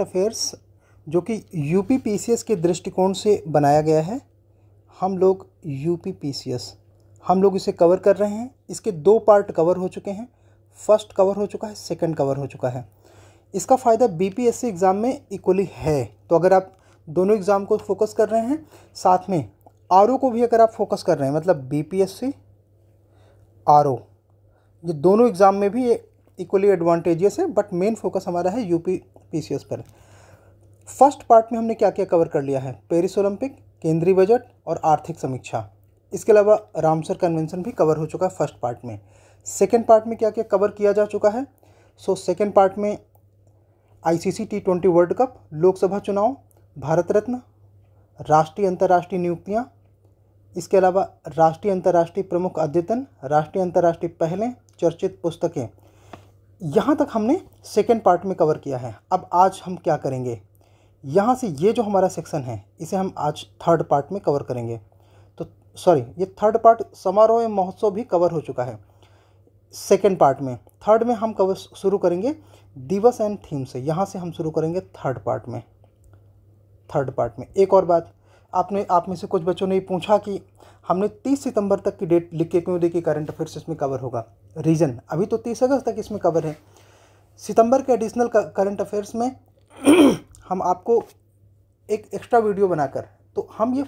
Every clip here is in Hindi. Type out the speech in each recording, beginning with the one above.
अफेयर्स जो कि यूपीपीसीएस के दृष्टिकोण से बनाया गया है। हम लोग इसे कवर कर रहे हैं। इसके दो पार्ट कवर हो चुके हैं, फर्स्ट कवर हो चुका है, सेकंड कवर हो चुका है। इसका फ़ायदा बीपीएससी एग्ज़ाम में इक्वली है, तो अगर आप दोनों एग्ज़ाम को फोकस कर रहे हैं, साथ में आरओ को भी अगर आप फोकस कर रहे हैं, मतलब बीपीएससी आरओ, ये दोनों एग्ज़ाम में भी इक्वली एडवांटेजियस है। बट मेन फोकस हमारा है यूपीपीसीएस पर। फर्स्ट पार्ट में हमने क्या क्या कवर कर लिया है? पेरिस ओलंपिक, केंद्रीय बजट और आर्थिक समीक्षा। इसके अलावा रामसर कन्वेंशन भी कवर हो चुका है फर्स्ट पार्ट में। सेकेंड पार्ट में क्या क्या कवर किया जा चुका है? सेकेंड पार्ट में आईसीसी टी20 वर्ल्ड कप, लोकसभा चुनाव, भारत रत्न, राष्ट्रीय अंतर्राष्ट्रीय नियुक्तियाँ, इसके अलावा राष्ट्रीय अंतर्राष्ट्रीय प्रमुख अद्यतन, राष्ट्रीय अंतर्राष्ट्रीय पहलें, चर्चित पुस्तकें। यहाँ तक हमने सेकेंड पार्ट में कवर किया है। अब आज हम क्या करेंगे, यहाँ से ये जो हमारा सेक्शन है इसे हम आज थर्ड पार्ट में कवर करेंगे। तो सॉरी, ये थर्ड पार्ट समारोह एवं महोत्सव भी कवर हो चुका है सेकेंड पार्ट में। थर्ड में हम कवर शुरू करेंगे दिवस एंड थीम से। यहाँ से हम शुरू करेंगे थर्ड पार्ट में। एक और बात, आप में से कुछ बच्चों ने पूछा कि हमने 30 सितंबर तक की डेट लिख के क्यों देखी, करंट अफेयर्स इसमें कवर होगा। रीज़न, अभी तो 30 अगस्त तक इसमें कवर है। सितंबर के एडिशनल करंट अफेयर्स में हम आपको एक एक्स्ट्रा वीडियो बनाकर, तो हम ये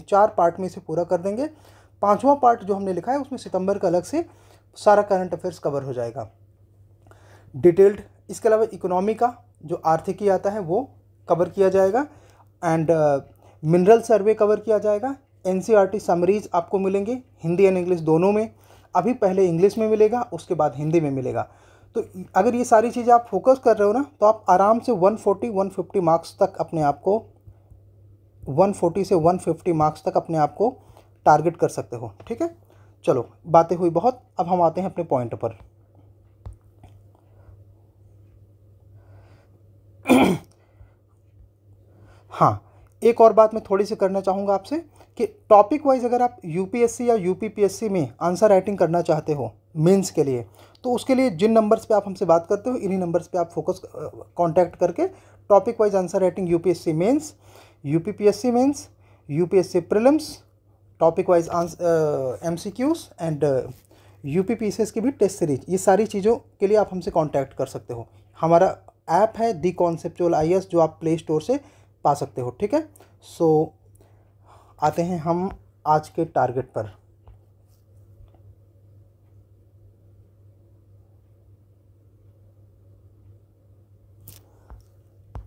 चार पार्ट में इसे पूरा कर देंगे। पाँचवा पार्ट जो हमने लिखा है उसमें सितंबर का अलग से सारा करंट अफेयर्स कवर हो जाएगा डिटेल्ड। इसके अलावा इकोनॉमी का जो आर्थिकी आता है वो कवर किया जाएगा, एंड मिनरल सर्वे कवर किया जाएगा। एनसीईआरटी समरीज आपको मिलेंगे हिंदी एंड इंग्लिश दोनों में। अभी पहले इंग्लिश में मिलेगा, उसके बाद हिंदी में मिलेगा। तो अगर ये सारी चीज़ें आप फोकस कर रहे हो ना, तो आप आराम से 140-150 मार्क्स तक अपने आप को 140 से 150 मार्क्स तक अपने आप को टारगेट कर सकते हो। ठीक है, चलो बातें हुई बहुत, अब हम आते हैं अपने पॉइंट पर। हाँ, एक और बात मैं थोड़ी सी करना चाहूँगा आपसे कि टॉपिक वाइज अगर आप यूपीएससी या यूपीपीएससी में आंसर राइटिंग करना चाहते हो मेंस के लिए, तो उसके लिए जिन नंबर्स पे आप हमसे बात करते हो इन्हीं नंबर्स पे आप फोकस कांटेक्ट करके topic wise answer writing UPSC mains, UPPSC mains, UPSC prelims, topic wise MCQs and UPPCS की भी टेस्ट सीरीज, ये सारी चीज़ों के लिए आप हमसे कॉन्टैक्ट कर सकते हो। हमारा ऐप है दी कॉन्सेप्चुअल IAS, जो आप प्ले स्टोर से पा सकते हो। ठीक है, सो आते हैं हम आज के टारगेट पर।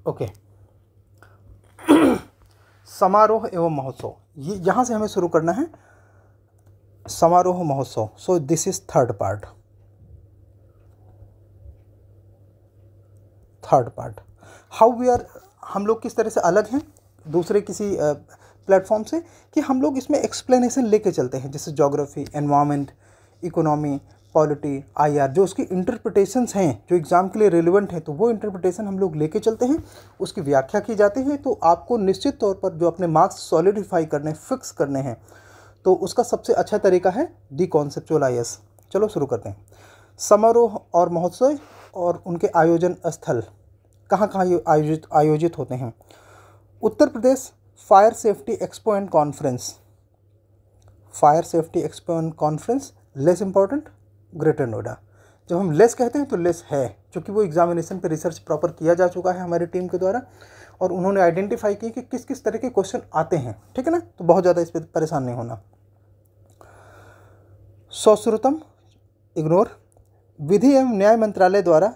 ओके, समारोह एवं महोत्सव, ये यहाँ से हमें शुरू करना है, समारोह महोत्सव। So this is third part. How we are, हम लोग किस तरह से अलग हैं दूसरे किसी प्लेटफॉर्म से कि हम लोग इसमें एक्सप्लेनेशन लेके चलते हैं, जैसे geography, environment, economy, polity, IR, जो उसकी इंटरप्रिटेशंस हैं जो एग्ज़ाम के लिए रिलेवेंट हैं, तो वो इंटरप्रिटेशन हम लोग लेके चलते हैं, उसकी व्याख्या की जाती है। तो आपको निश्चित तौर पर जो अपने मार्क्स सॉलिडिफाई करने, फिक्स करने हैं, तो उसका सबसे अच्छा तरीका है दी कॉन्सेप्चुअल IAS। चलो शुरू करते हैं। समारोह और महोत्सव और उनके आयोजन स्थल कहाँ ये आयोजित होते हैं? Uttar Pradesh fire safety expo and conference, less important, greater Noida. जब हम लेस कहते हैं तो लेस है, क्योंकि वो एग्जामिनेशन पे रिसर्च प्रॉपर किया जा चुका है हमारी टीम के द्वारा, और उन्होंने आइडेंटिफाई किया कि किस किस तरह के क्वेश्चन आते हैं। ठीक है ना, तो बहुत ज़्यादा इस पर परेशान नहीं होना। सौश्रुतम, इग्नोर। विधि एवं न्याय मंत्रालय द्वारा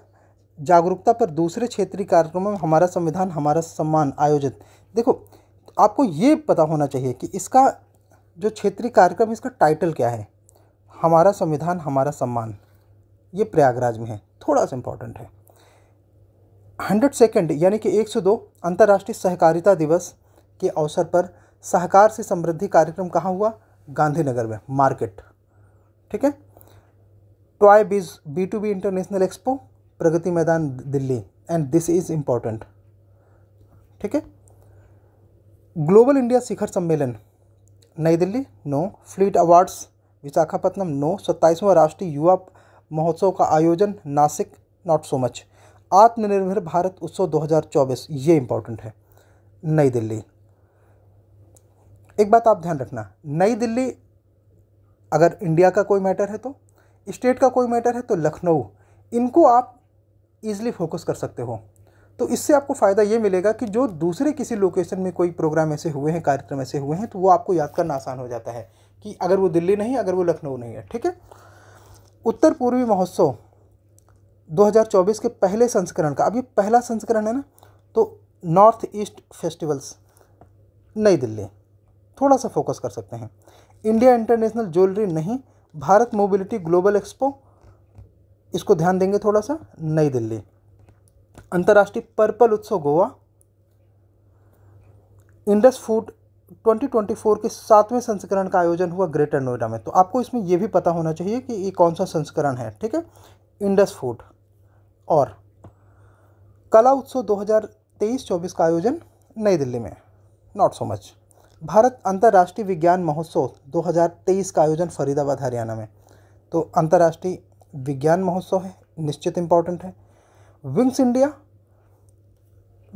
जागरूकता पर दूसरे क्षेत्रीय कार्यक्रमों में हमारा संविधान हमारा सम्मान आयोजित। देखो, आपको ये पता होना चाहिए कि इसका जो क्षेत्रीय कार्यक्रम, इसका टाइटल क्या है? हमारा संविधान हमारा सम्मान। ये प्रयागराज में है, थोड़ा सा इम्पॉर्टेंट है। 102 यानी कि 102 अंतर्राष्ट्रीय सहकारिता दिवस के अवसर पर सहकार से समृद्धि कार्यक्रम कहाँ हुआ? गांधीनगर में, मार्केट। ठीक है। टॉय बीज B2B international expo, Pragati Maidan, Delhi, and this is important. ठीक है। ग्लोबल इंडिया शिखर सम्मेलन, नई Delhi, no. Fleet awards, Visakhapatnam, no. 27वां राष्ट्रीय युवा महोत्सव का आयोजन नासिक, नॉट सो मच। आत्मनिर्भर भारत उत्सव 2024, ये इम्पोर्टेंट है। नई दिल्ली, एक बात आप ध्यान रखना, नई दिल्ली अगर इंडिया का कोई मैटर है तो, स्टेट का कोई मैटर है तो लखनऊ, इनको आप ईज़िली फोकस कर सकते हो। तो इससे आपको फ़ायदा ये मिलेगा कि जो दूसरे किसी लोकेशन में कोई प्रोग्राम ऐसे हुए हैं, कार्यक्रम ऐसे हुए हैं, तो वो आपको याद करना आसान हो जाता है कि अगर वो दिल्ली नहीं, अगर वो लखनऊ नहीं है, ठीक है। उत्तर पूर्वी महोत्सव 2024 के पहले संस्करण का, अब ये पहला संस्करण है ना, तो नॉर्थ ईस्ट फेस्टिवल्स नई दिल्ली, थोड़ा सा फोकस कर सकते हैं। इंडिया इंटरनेशनल ज्वेलरी नहीं, भारत मोबिलिटी ग्लोबल एक्सपो, इसको ध्यान देंगे थोड़ा सा, नई दिल्ली। अंतर्राष्ट्रीय पर्पल उत्सव गोवा, इंडस फूड 2024 के 7वें संस्करण का आयोजन हुआ ग्रेटर नोएडा में, तो आपको इसमें यह भी पता होना चाहिए कि ये कौन सा संस्करण है, ठीक है, इंडस फूड। और कला उत्सव 2023-24 का आयोजन नई दिल्ली में, नॉट सो मच। भारत अंतर्राष्ट्रीय विज्ञान महोत्सव 2023 का आयोजन फरीदाबाद हरियाणा में, तो अंतर्राष्ट्रीय विज्ञान महोत्सव है, निश्चित इम्पॉर्टेंट है। विंग्स इंडिया,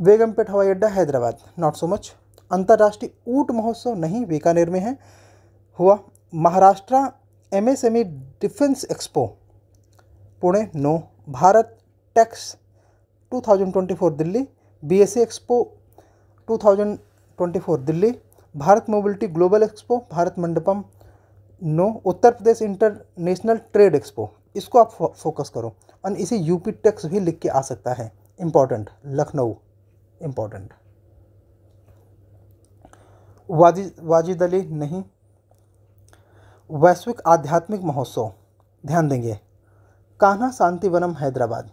बेगमपेट हवाई अड्डा हैदराबाद, नॉट सो मच। अंतर्राष्ट्रीय ऊँट महोत्सव नहीं, बीकानेर में है हुआ। Maharashtra MSME defence expo Pune, no. Bharat Tex 2024 Delhi, BSA expo 2024 Delhi, Bharat mobility global expo Bharat Mandapam, no. Uttar Pradesh international trade expo, इसको आप फोकस करो, और इसे यूपी टैक्स भी लिख के आ सकता है, इम्पॉर्टेंट, लखनऊ इम्पॉर्टेंट। वाजिद अली नहीं। वैश्विक आध्यात्मिक महोत्सव ध्यान देंगे, कान्हा शांतिवनम हैदराबाद।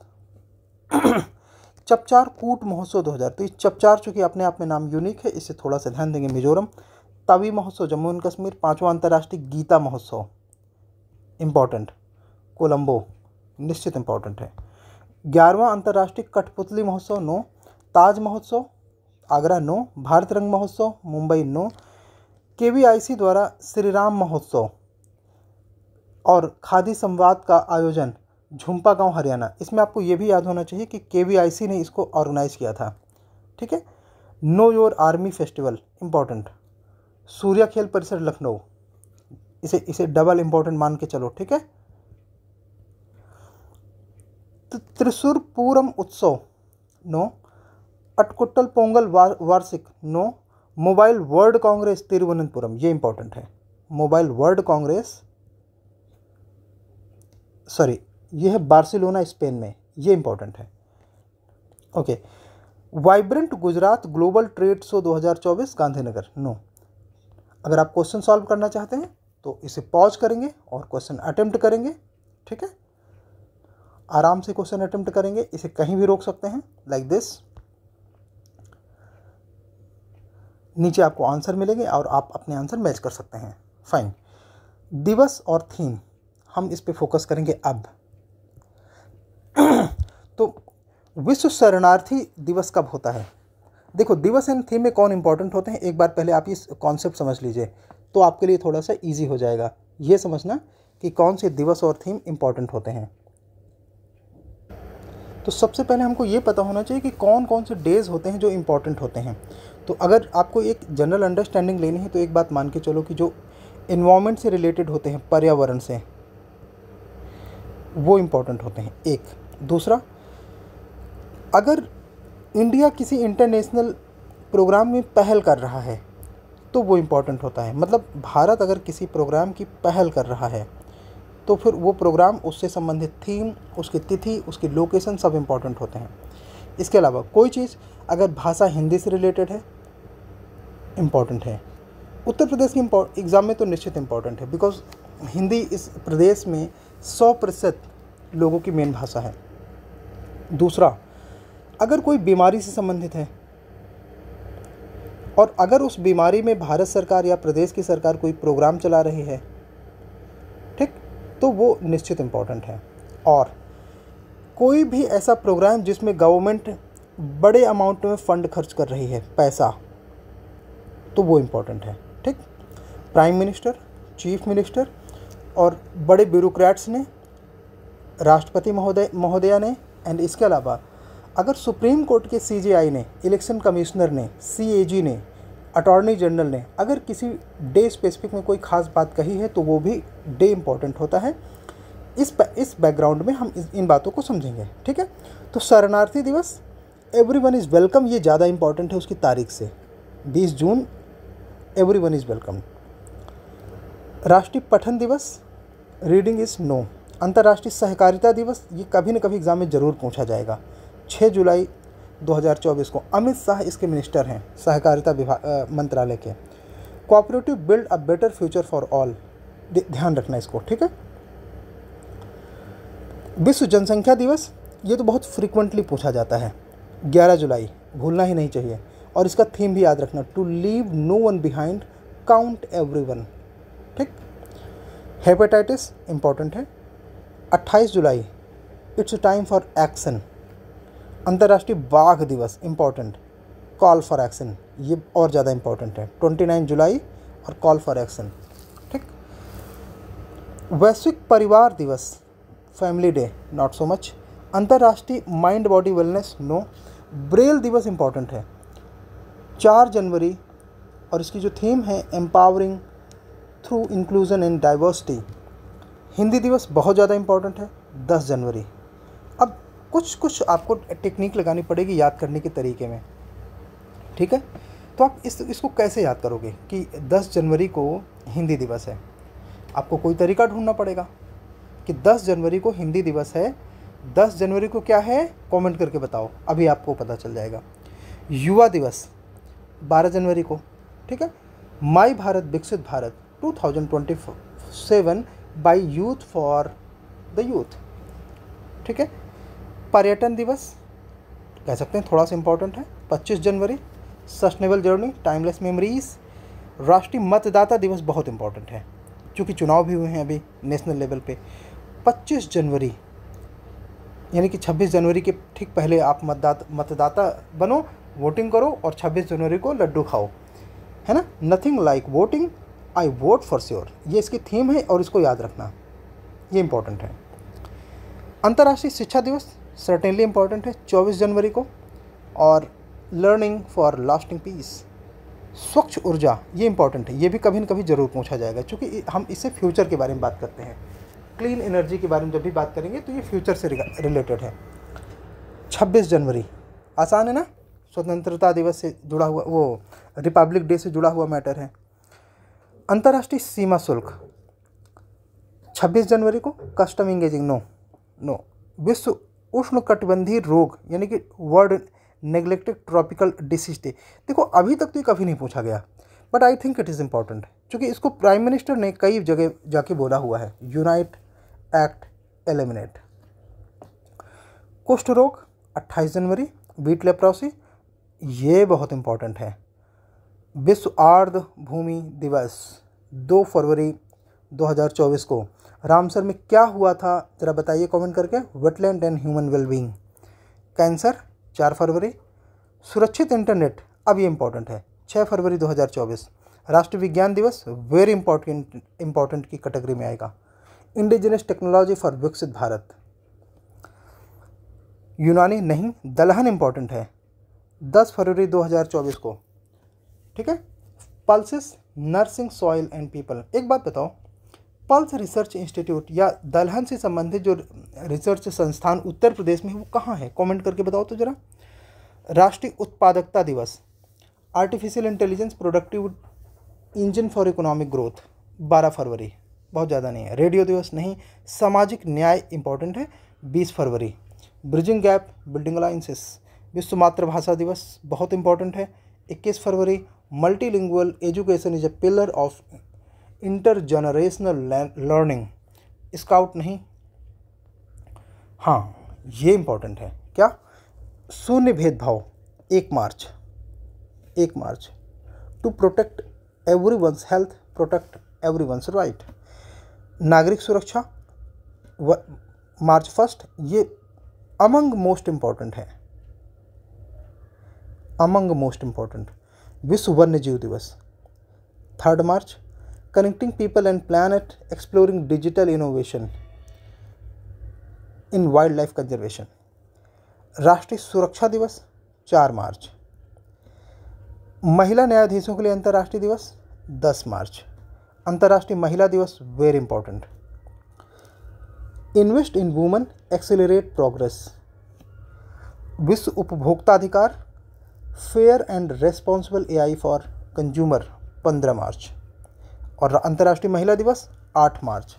चपचार कूट महोत्सव 2023, चपचार चूँकि अपने आप में नाम यूनिक है, इससे थोड़ा सा ध्यान देंगे, मिजोरम। तवी महोत्सव जम्मू एंड कश्मीर, 5वां अंतर्राष्ट्रीय गीता महोत्सव, इम्पॉर्टेंट, कोलंबो, निश्चित इम्पॉर्टेंट है। 11वां अंतर्राष्ट्रीय कठपुतली महोत्सव, नो। ताज महोत्सव Agra, no. Bharat Rang Mahotsav Mumbai, no. KBIC द्वारा श्री राम महोत्सव और खादी संवाद का आयोजन झुम्पा गांव हरियाणा, इसमें आपको ये भी याद होना चाहिए कि KBIC ने इसको ऑर्गेनाइज़ किया था, ठीक है। Know your army festival important, Surya खेल परिसर लखनऊ, इसे डबल इम्पॉर्टेंट मान के चलो, ठीक है। त्रिशूर पूरम उत्सव, नो। अटकुट्टल पोंगल वार्षिक, no. Mobile world congress Thiruvananthapuram, ये इम्पॉर्टेंट है, मोबाइल वर्ल्ड कांग्रेस, सॉरी यह है बार्सिलोना स्पेन में, ये इम्पॉर्टेंट है, okay. Vibrant Gujarat global trade show 2024 Gandhinagar, no. अगर आप क्वेश्चन सॉल्व करना चाहते हैं तो इसे पॉज करेंगे और क्वेश्चन अटेम्प्ट करेंगे, ठीक है, आराम से क्वेश्चन अटेम्प्ट करेंगे, इसे कहीं भी रोक सकते हैं, लाइक दिस। नीचे आपको आंसर मिलेंगे और आप अपने आंसर मैच कर सकते हैं, फाइन। दिवस और थीम, हम इस पे फोकस करेंगे अब। तो विश्व शरणार्थी दिवस कब होता है? देखो, दिवस एंड थीम में कौन इम्पॉर्टेंट होते हैं, एक बार पहले आप इस कॉन्सेप्ट समझ लीजिए तो आपके लिए थोड़ा सा इजी हो जाएगा ये समझना कि कौन से दिवस और थीम इम्पॉर्टेंट होते हैं। तो सबसे पहले हमको ये पता होना चाहिए कि कौन कौन से डेज होते हैं जो इम्पॉर्टेंट होते हैं। तो अगर आपको एक जनरल अंडरस्टैंडिंग लेनी है तो एक बात मान के चलो कि जो एनवायरनमेंट से रिलेटेड होते हैं, पर्यावरण से, वो इम्पॉर्टेंट होते हैं, एक। दूसरा, अगर इंडिया किसी इंटरनेशनल प्रोग्राम में पहल कर रहा है तो वो इम्पॉर्टेंट होता है, मतलब भारत अगर किसी प्रोग्राम की पहल कर रहा है तो फिर वो प्रोग्राम, उससे संबंधित थीम, उसकी तिथि, उसकी लोकेशन, सब इम्पॉर्टेंट होते हैं। इसके अलावा कोई चीज़ अगर भाषा हिंदी से रिलेटेड है, इम्पॉर्टेंट है। उत्तर प्रदेश की एग्ज़ाम में तो निश्चित इम्पॉर्टेंट है, बिकॉज हिंदी इस प्रदेश में 100% लोगों की मेन भाषा है। दूसरा, अगर कोई बीमारी से संबंधित है और अगर उस बीमारी में भारत सरकार या प्रदेश की सरकार कोई प्रोग्राम चला रही है, ठीक, तो वो निश्चित इम्पॉर्टेंट है। और कोई भी ऐसा प्रोग्राम जिसमें गवर्नमेंट बड़े अमाउंट में फ़ंड खर्च कर रही है, पैसा, तो वो इम्पॉर्टेंट है, ठीक। प्राइम मिनिस्टर, चीफ मिनिस्टर और बड़े ब्यूरोक्रेट्स ने, राष्ट्रपति महोदया ने, एंड इसके अलावा अगर सुप्रीम कोर्ट के सीजेआई ने, इलेक्शन कमिश्नर ने, सीएजी ने, अटॉर्नी जनरल ने अगर किसी डे स्पेसिफिक में कोई ख़ास बात कही है तो वो भी डे इम्पॉर्टेंट होता है। इस बैकग्राउंड में हम इन बातों को समझेंगे, ठीक है। तो शरणार्थी दिवस, एवरीवन इज़ वेलकम, ये ज़्यादा इम्पॉर्टेंट है उसकी तारीख से, 20 जून, एवरीवन इज़ वेलकम। राष्ट्रीय पठन दिवस, रीडिंग इज़ नो। अंतर्राष्ट्रीय सहकारिता दिवस, ये कभी न कभी एग्ज़ाम में ज़रूर पूछा जाएगा, 6 जुलाई 2024 को। अमित शाह इसके मिनिस्टर हैं, सहकारिता विभाग मंत्रालय के। Cooperative build a better future for all, ध्यान रखना इसको, ठीक है। विश्व जनसंख्या दिवस, ये तो बहुत फ्रीक्वेंटली पूछा जाता है, 11 जुलाई, भूलना ही नहीं चाहिए। और इसका थीम भी याद रखना, to leave no one behind, count everyone, ठीक। हेपेटाइटिस इम्पॉर्टेंट है, 28 जुलाई, इट्स टाइम फॉर एक्शन। अंतर्राष्ट्रीय बाघ दिवस इम्पॉर्टेंट, कॉल फॉर एक्शन, ये और ज़्यादा इम्पॉर्टेंट है, 29 जुलाई और कॉल फॉर एक्शन, ठीक। वैश्विक परिवार दिवस, family day, not so much. अंतर्राष्ट्रीय mind body wellness, no. Braille दिवस इम्पॉर्टेंट है, 4 जनवरी, और इसकी जो थीम है empowering through inclusion and diversity. Hindi दिवस बहुत ज़्यादा इम्पॉर्टेंट है, 10 जनवरी। अब कुछ आपको टेक्निक लगानी पड़ेगी याद करने के तरीके में, ठीक है। तो आप इसको कैसे याद करोगे कि 10 जनवरी को हिंदी दिवस है? आपको कोई तरीका ढूंढना पड़ेगा कि 10 जनवरी को हिंदी दिवस है, 10 जनवरी को क्या है, कमेंट करके बताओ, अभी आपको पता चल जाएगा। युवा दिवस 12 जनवरी को, ठीक है। My Bharat Viksit Bharat 2027 by youth for the youth, ठीक है। पर्यटन दिवस कह सकते हैं, थोड़ा सा इम्पॉर्टेंट है, 25 जनवरी। Sustainable journey, timeless memories. राष्ट्रीय मतदाता दिवस बहुत इम्पॉर्टेंट है, क्योंकि चुनाव भी हुए हैं अभी नेशनल लेवल पे। 25 जनवरी यानी कि 26 जनवरी के ठीक पहले आप मतदाता बनो, वोटिंग करो और 26 जनवरी को लड्डू खाओ, है ना। Nothing like voting, I vote for sure, ये इसकी थीम है और इसको याद रखना, ये इम्पॉर्टेंट है। अंतर्राष्ट्रीय शिक्षा दिवस सर्टेनली इम्पॉर्टेंट है, 24 जनवरी को। और लर्निंग फॉर लास्टिंग पीस, स्वच्छ ऊर्जा, ये इम्पॉर्टेंट है, ये भी कभी न कभी ज़रूर पूछा जाएगा, क्योंकि हम इससे फ्यूचर के बारे में बात करते हैं। क्लीन एनर्जी के बारे में जब भी बात करेंगे तो ये फ्यूचर से रिलेटेड है। 26 जनवरी आसान है ना, स्वतंत्रता दिवस से जुड़ा हुआ, वो रिपब्लिक डे से जुड़ा हुआ मैटर है। अंतर्राष्ट्रीय सीमा शुल्क 26 जनवरी को, कस्टम इंगेजिंग नो। विश्व उष्णकटिबंधीय रोग यानी कि world neglected tropical disease day, देखो अभी तक तो ये कभी नहीं पूछा गया, but I think it is important, क्योंकि इसको प्राइम मिनिस्टर ने कई जगह जाके बोला हुआ है, यूनाइट एक्ट एलिमिनेट। कुष्ठ रोग 28 जनवरी, वीट लेप्रोसी, ये बहुत इम्पॉर्टेंट है। विश्व आर्द्र भूमि दिवस 2 फरवरी 2024 को। रामसर में क्या हुआ था ज़रा बताइए कमेंट करके, wetland and human wellbeing. Cancer 4 फरवरी। सुरक्षित इंटरनेट, अब ये इम्पॉर्टेंट है, 6 फरवरी 2024। राष्ट्रीय विज्ञान दिवस वेरी इम्पॉर्टेंट की कैटेगरी में आएगा। इंडिजिनस टेक्नोलॉजी फॉर विकसित भारत। यूनानी नहीं, दलहन इम्पॉर्टेंट है, 10 फरवरी 2024 को, ठीक है। Pulses nursing soil and people, एक बात बताओ, पल्स रिसर्च इंस्टीट्यूट या दलहन से संबंधित जो रिसर्च संस्थान उत्तर प्रदेश में है वो कहाँ है, कमेंट करके बताओ तो ज़रा। राष्ट्रीय उत्पादकता दिवस, artificial intelligence productive engine for economic growth, 12 फरवरी, बहुत ज़्यादा नहीं है। रेडियो दिवस नहीं, सामाजिक न्याय इम्पॉर्टेंट है, 20 फरवरी। Bridging gap building alliances. विश्व मातृभाषा दिवस बहुत इम्पॉर्टेंट है, 21 फरवरी। Multilingual education is a pillar of intergenerational learning, scout नहीं, हाँ ये इम्पॉर्टेंट है। क्या, शून्य भेदभाव, 1 मार्च। To protect every once health, protect every once right. नागरिक सुरक्षा 1 मार्च, ये अमंग मोस्ट इम्पॉर्टेंट है, अमंग मोस्ट इम्पॉर्टेंट। विश्व वन्य जीव दिवस 3 मार्च। Connecting people and planet, exploring digital innovation in wildlife conservation. राष्ट्रीय सुरक्षा दिवस 4 मार्च, महिला न्यायाधीशों के लिए अंतर्राष्ट्रीय दिवस 10 मार्च, अंतर्राष्ट्रीय महिला दिवस very important. Invest in women accelerate progress, विश्व उपभोक्ता अधिकार, fair and responsible AI for consumer 15 मार्च, और अंतर्राष्ट्रीय महिला दिवस 8 मार्च,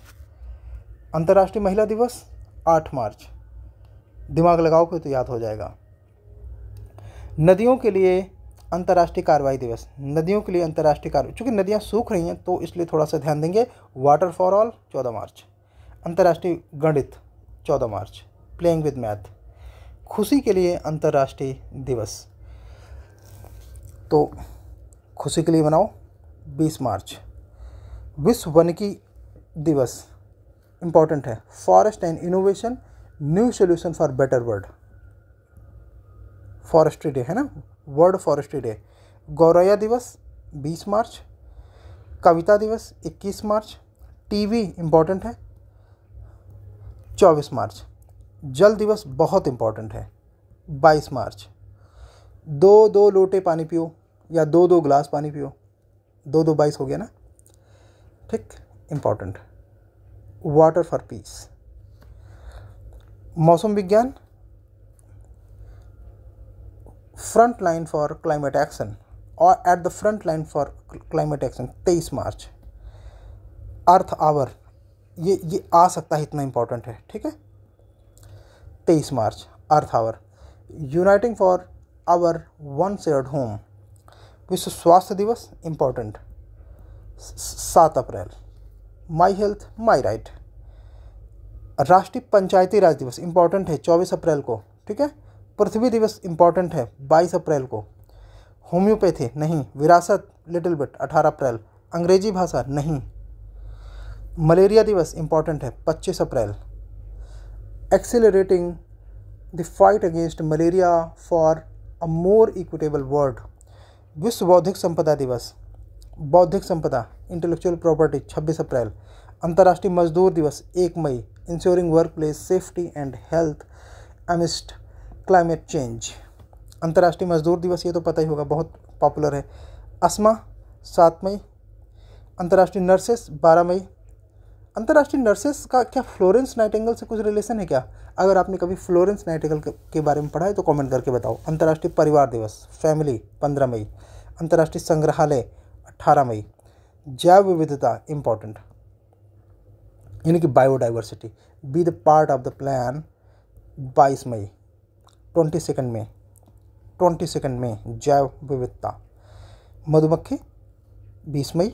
अंतर्राष्ट्रीय महिला दिवस 8 मार्च। दिमाग लगाओगे तो याद हो जाएगा। नदियों के लिए अंतर्राष्ट्रीय कार्रवाई दिवस, नदियों के लिए अंतर्राष्ट्रीय कार्रवाई, चूँकि नदियाँ सूख रही हैं तो इसलिए थोड़ा सा ध्यान देंगे। वाटर फॉर ऑल 14 मार्च, अंतर्राष्ट्रीय गणित 14 मार्च, प्लेइंग विद मैथ। खुशी के लिए अंतर्राष्ट्रीय दिवस, तो खुशी के लिए मनाओ 20 मार्च। विश्व वनकी दिवस इम्पॉर्टेंट है, forest and innovation new solution for better world, forestry day है ना, वर्ल्ड फॉरेस्ट्री डे। गौरैया दिवस 20 मार्च, कविता दिवस 21 मार्च, टीवी इम्पॉर्टेंट है 24 मार्च, जल दिवस बहुत इम्पॉर्टेंट है 22 मार्च। दो लोटे पानी पियो या दो गिलास पानी पियो, 22 हो गया ना, ठीक, इम्पॉर्टेंट। Water for peace. मौसम विज्ञान, front line for climate action, और at the front line for climate action 23 मार्च। अर्थ आवर, ये आ सकता है, इतना इम्पॉर्टेंट है, ठीक है, 23 मार्च earth hour. Uniting for our one shared home, विश्व स्वास्थ्य दिवस इम्पॉर्टेंट 7 अप्रैल। माई हेल्थ माई राइट, राष्ट्रीय पंचायती राज दिवस इम्पॉर्टेंट है 24 अप्रैल को, ठीक है। पृथ्वी दिवस इम्पॉर्टेंट है 22 अप्रैल को। होम्योपैथी नहीं, विरासत लिटिल बिट 18 अप्रैल, अंग्रेजी भाषा नहीं। मलेरिया दिवस इम्पॉर्टेंट है 25 अप्रैल। Accelerating the fight against malaria for a more equitable world, विश्व बौद्धिक संपदा दिवस, बौद्धिक संपदा इंटेलेक्चुअल प्रॉपर्टी 26 अप्रैल। अंतर्राष्ट्रीय मजदूर दिवस 1 मई, ensuring work place safety and health amidst climate change, अंतर्राष्ट्रीय मजदूर दिवस ये तो पता ही होगा, बहुत पॉपुलर है। अस्मा 7 मई। अंतर्राष्ट्रीय नर्सेस 12 मई। अंतर्राष्ट्रीय नर्सेस का क्या फ्लोरेंस नाइटिंगेल से कुछ रिलेशन है क्या? अगर आपने कभी फ्लोरेंस नाइटिंगेल के बारे में पढ़ा है तो कमेंट करके बताओ। अंतर्राष्ट्रीय परिवार दिवस फैमिली 15 मई। अंतर्राष्ट्रीय संग्रहालय 18 मई। जैव विविधता इम्पॉर्टेंट, यानी कि biodiversity, be the part of the plan 22 मई, 22 मई, 22 मई जैव विविधता। मधुमक्खी 20 मई।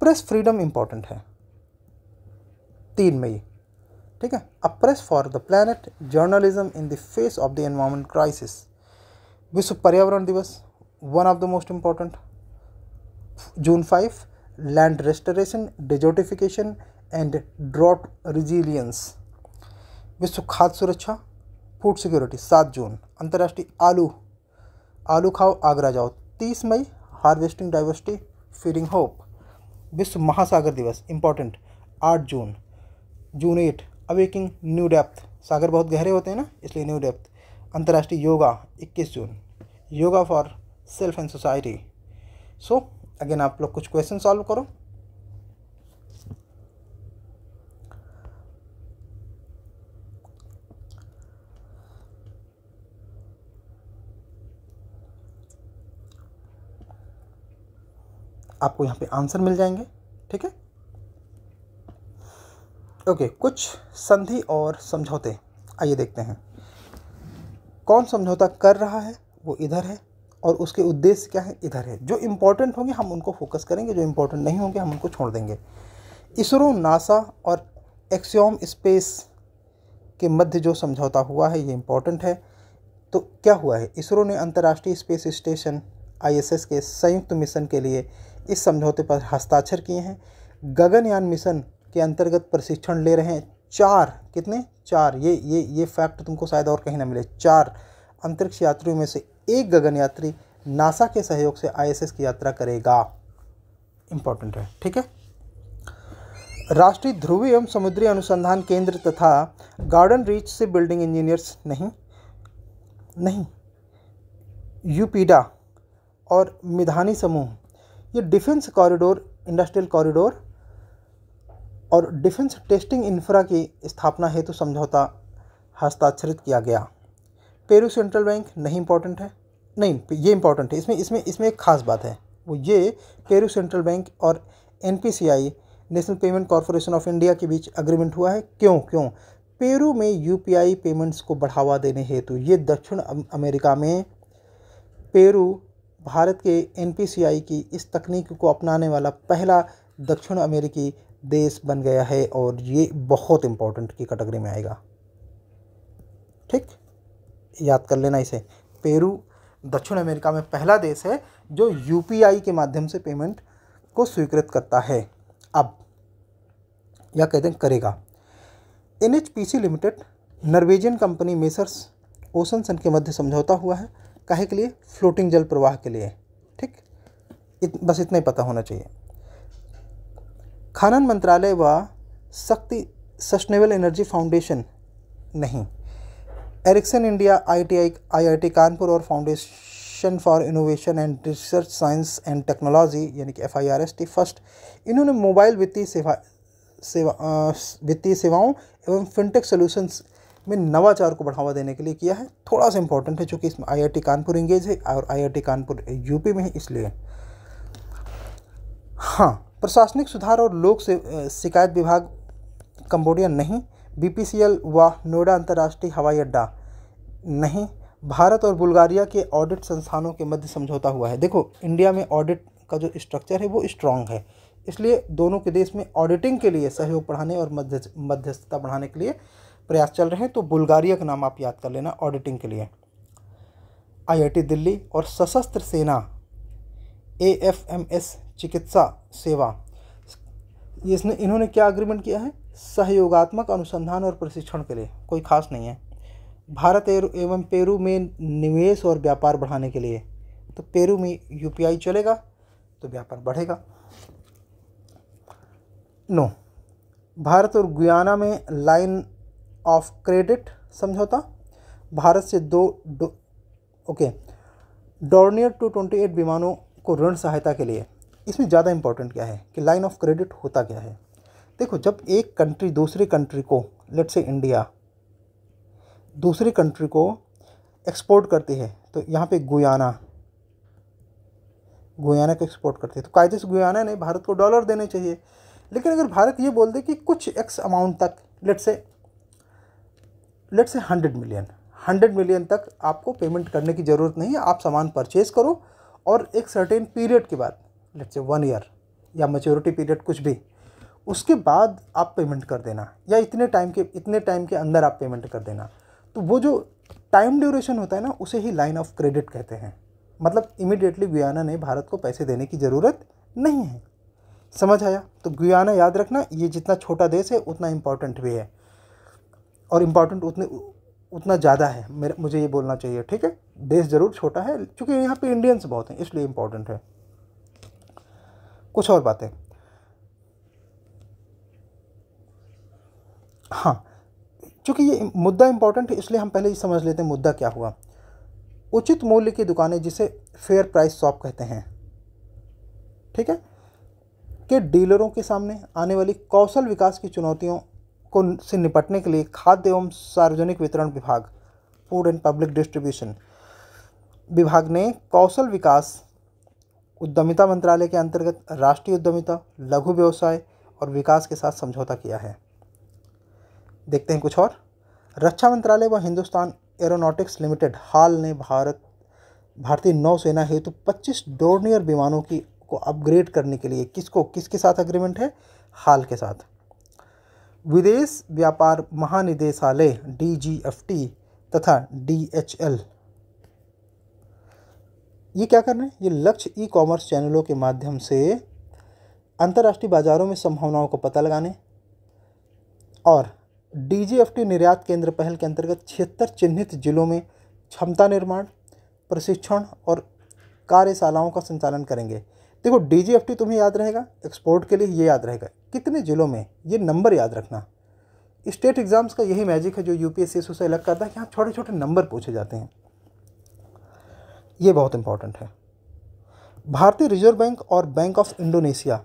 प्रेस फ्रीडम इम्पॉर्टेंट है 3 मई, ठीक है। A press for the planet journalism in the face of the environment crisis, विश्व पर्यावरण दिवस one of the most important, जून 5। Land restoration, desertification and drought resilience, विश्व खाद्य सुरक्षा, फूड सिक्योरिटी 7 जून। अंतर्राष्ट्रीय आलू खाओ आगरा जाओ 30 मई। हार्वेस्टिंग डाइवर्सिटी फीडिंग होप, विश्व महासागर दिवस इम्पॉर्टेंट 8 जून। जून 8 अवेकिंग न्यू डेप्थ, सागर बहुत गहरे होते हैं ना, इसलिए न्यू डेप्थ। अंतर्राष्ट्रीय योगा 21 जून, yoga for self and society. So again आप लोग कुछ क्वेश्चन सॉल्व करो। आपको यहाँ पे आंसर मिल जाएंगे, ठीक है। ओके, कुछ संधि और समझौते आइए देखते हैं। कौन समझौता कर रहा है वो इधर है, और उसके उद्देश्य क्या है इधर है। जो इम्पोर्टेंट होंगे हम उनको फोकस करेंगे, जो इम्पोर्टेंट नहीं होंगे हम उनको छोड़ देंगे। इसरो, नासा और एक्सियॉम स्पेस के मध्य जो समझौता हुआ है ये इम्पोर्टेंट है। तो क्या हुआ है? इसरो ने अंतर्राष्ट्रीय स्पेस स्टेशन ISS के संयुक्त मिशन के लिए इस समझौते पर हस्ताक्षर किए हैं। गगनयान मिशन के अंतर्गत प्रशिक्षण ले रहे हैं 4, ये फैक्ट तुमको शायद और कहीं ना मिले, 4 अंतरिक्ष यात्रियों में से एक गगन यात्री नासा के सहयोग से ISS की यात्रा करेगा, इम्पोर्टेंट है, ठीक है। राष्ट्रीय ध्रुवीय एवं समुद्री अनुसंधान केंद्र तथा गार्डन रीच से बिल्डिंग इंजीनियर्स नहीं, नहीं, यूपीडा और मिधानी समूह ये डिफेंस कॉरिडोर, इंडस्ट्रियल कॉरिडोर और डिफेंस टेस्टिंग इंफ्रा की स्थापना हेतु समझौता हस्ताक्षरित किया गया। पेरू सेंट्रल बैंक नहीं इम्पॉर्टेंट है, नहीं ये इम्पॉर्टेंट है। इसमें एक ख़ास बात है, वो ये पेरू सेंट्रल बैंक और NPCI national payment corporation of India के बीच एग्रीमेंट हुआ है। क्यों? पेरू में यूपीआई पेमेंट्स को बढ़ावा देने हेतु। ये दक्षिण अमेरिका में पेरू भारत के एनपीसीआई की इस तकनीक को अपनाने वाला पहला दक्षिण अमेरिकी देश बन गया है और ये बहुत इम्पोर्टेंट की कैटेगरी में आएगा। ठीक, याद कर लेना इसे। पेरू दक्षिण अमेरिका में पहला देश है जो यूपीआई के माध्यम से पेमेंट को स्वीकृत करता है, अब या कहते हैं करेगा। NHPC limited Norwegian company messrs ओशनसन के मध्य समझौता हुआ है, काहे के लिए? फ्लोटिंग जल प्रवाह के लिए। ठीक, बस इतना ही पता होना चाहिए। खनन मंत्रालय व शक्ति सस्टेनेबल एनर्जी फाउंडेशन नहीं। एरिक्सन इंडिया, आईआईटी कानपुर और foundation for innovation and research science and technology यानी कि FIRST फर्स्ट, इन्होंने मोबाइल वित्तीय सेवाओं एवं फिनटेक सोल्यूशंस में नवाचार को बढ़ावा देने के लिए किया है। थोड़ा सा इंपॉर्टेंट है चूँकि इसमें IIT कानपुर इंगेज है और IIT कानपुर यूपी में है इसलिए। हाँ, प्रशासनिक सुधार और लोक शिकायत विभाग कंबोडिया नहीं। BPCL व नोएडा अंतर्राष्ट्रीय हवाई अड्डा नहीं। भारत और बुल्गारिया के ऑडिट संस्थानों के मध्य समझौता हुआ है। देखो, इंडिया में ऑडिट का जो स्ट्रक्चर है वो स्ट्रांग है, इसलिए दोनों के देश में ऑडिटिंग के लिए सहयोग बढ़ाने और मध्यस्थता बढ़ाने के लिए प्रयास चल रहे हैं। तो बुल्गारिया का नाम आप याद कर लेना ऑडिटिंग के लिए। IIT दिल्ली और सशस्त्र सेना AFMS चिकित्सा सेवा, इन्होंने क्या एग्रीमेंट किया है? सहयोगात्मक अनुसंधान और प्रशिक्षण के लिए, कोई खास नहीं है। भारत एवं पेरू में निवेश और व्यापार बढ़ाने के लिए, तो पेरू में यूपीआई चलेगा तो व्यापार बढ़ेगा। नो, भारत और गुयाना में लाइन ऑफ क्रेडिट समझौता। भारत से डॉर्नियर 228 विमानों को ऋण सहायता के लिए। इसमें ज़्यादा इम्पोर्टेंट क्या है कि लाइन ऑफ क्रेडिट होता क्या है? देखो, जब एक कंट्री दूसरी कंट्री को, लेट्स से इंडिया दूसरी कंट्री को एक्सपोर्ट करती है, तो यहाँ पे गुयाना को एक्सपोर्ट करती है, तो कायदे से गुयाना ने भारत को डॉलर देने चाहिए। लेकिन अगर भारत ये बोल दे कि कुछ एक्स अमाउंट तक, लेट्स से 100 मिलियन तक आपको पेमेंट करने की ज़रूरत नहीं है, आप सामान परचेज़ करो और एक सर्टेन पीरियड के बाद, लेट्स से 1 ईयर या मैच्योरिटी पीरियड कुछ भी, उसके बाद आप पेमेंट कर देना या इतने टाइम के अंदर आप पेमेंट कर देना। तो वो जो टाइम ड्यूरेशन होता है ना, उसे ही लाइन ऑफ क्रेडिट कहते हैं। मतलब इमीडिएटली गुयाना ने भारत को पैसे देने की ज़रूरत नहीं है। समझ आया? तो गुयाना याद रखना, ये जितना छोटा देश है उतना इम्पॉर्टेंट भी है और इम्पॉर्टेंट उतना ज़्यादा है, मुझे ये बोलना चाहिए। ठीक है, देश ज़रूर छोटा है क्योंकि यहाँ पे इंडियंस बहुत हैं इसलिए इम्पॉर्टेंट है। कुछ और बातें, हाँ, क्योंकि ये मुद्दा इम्पॉर्टेंट है इसलिए हम पहले ही समझ लेते हैं मुद्दा क्या हुआ। उचित मूल्य की दुकानें, जिसे फेयर प्राइस शॉप कहते हैं, ठीक है, के डीलरों के सामने आने वाली कौशल विकास की चुनौतियों को से निपटने के लिए खाद्य एवं सार्वजनिक वितरण विभाग, फूड एंड पब्लिक डिस्ट्रीब्यूशन विभाग ने कौशल विकास उद्यमिता मंत्रालय के अंतर्गत राष्ट्रीय उद्यमिता, लघु व्यवसाय और विकास के साथ समझौता किया है। देखते हैं कुछ और। रक्षा मंत्रालय व हिंदुस्तान एरोनॉटिक्स लिमिटेड हाल ने भारतीय नौसेना हेतु 25 डॉर्नियर विमानों को अपग्रेड करने के लिए किसके साथ एग्रीमेंट है? हाल के साथ। विदेश व्यापार महानिदेशालय DGFT तथा DHL ये क्या कर रहे हैं? ये लक्ष्य e-कॉमर्स चैनलों के माध्यम से अंतर्राष्ट्रीय बाज़ारों में संभावनाओं को पता लगाने और DGFT निर्यात केंद्र पहल के अंतर्गत 76 चिन्हित जिलों में क्षमता निर्माण, प्रशिक्षण और कार्यशालाओं का संचालन करेंगे। देखो, DGFT तुम्हें याद रहेगा, एक्सपोर्ट के लिए ये याद रहेगा, कितने ज़िलों में, ये नंबर याद रखना। स्टेट एग्ज़ाम्स का यही मैजिक है जो UPSC से अलग करता है कि यहाँ छोटे छोटे नंबर पूछे जाते हैं। ये बहुत इंपॉर्टेंट है। भारतीय रिजर्व बैंक और बैंक ऑफ इंडोनेशिया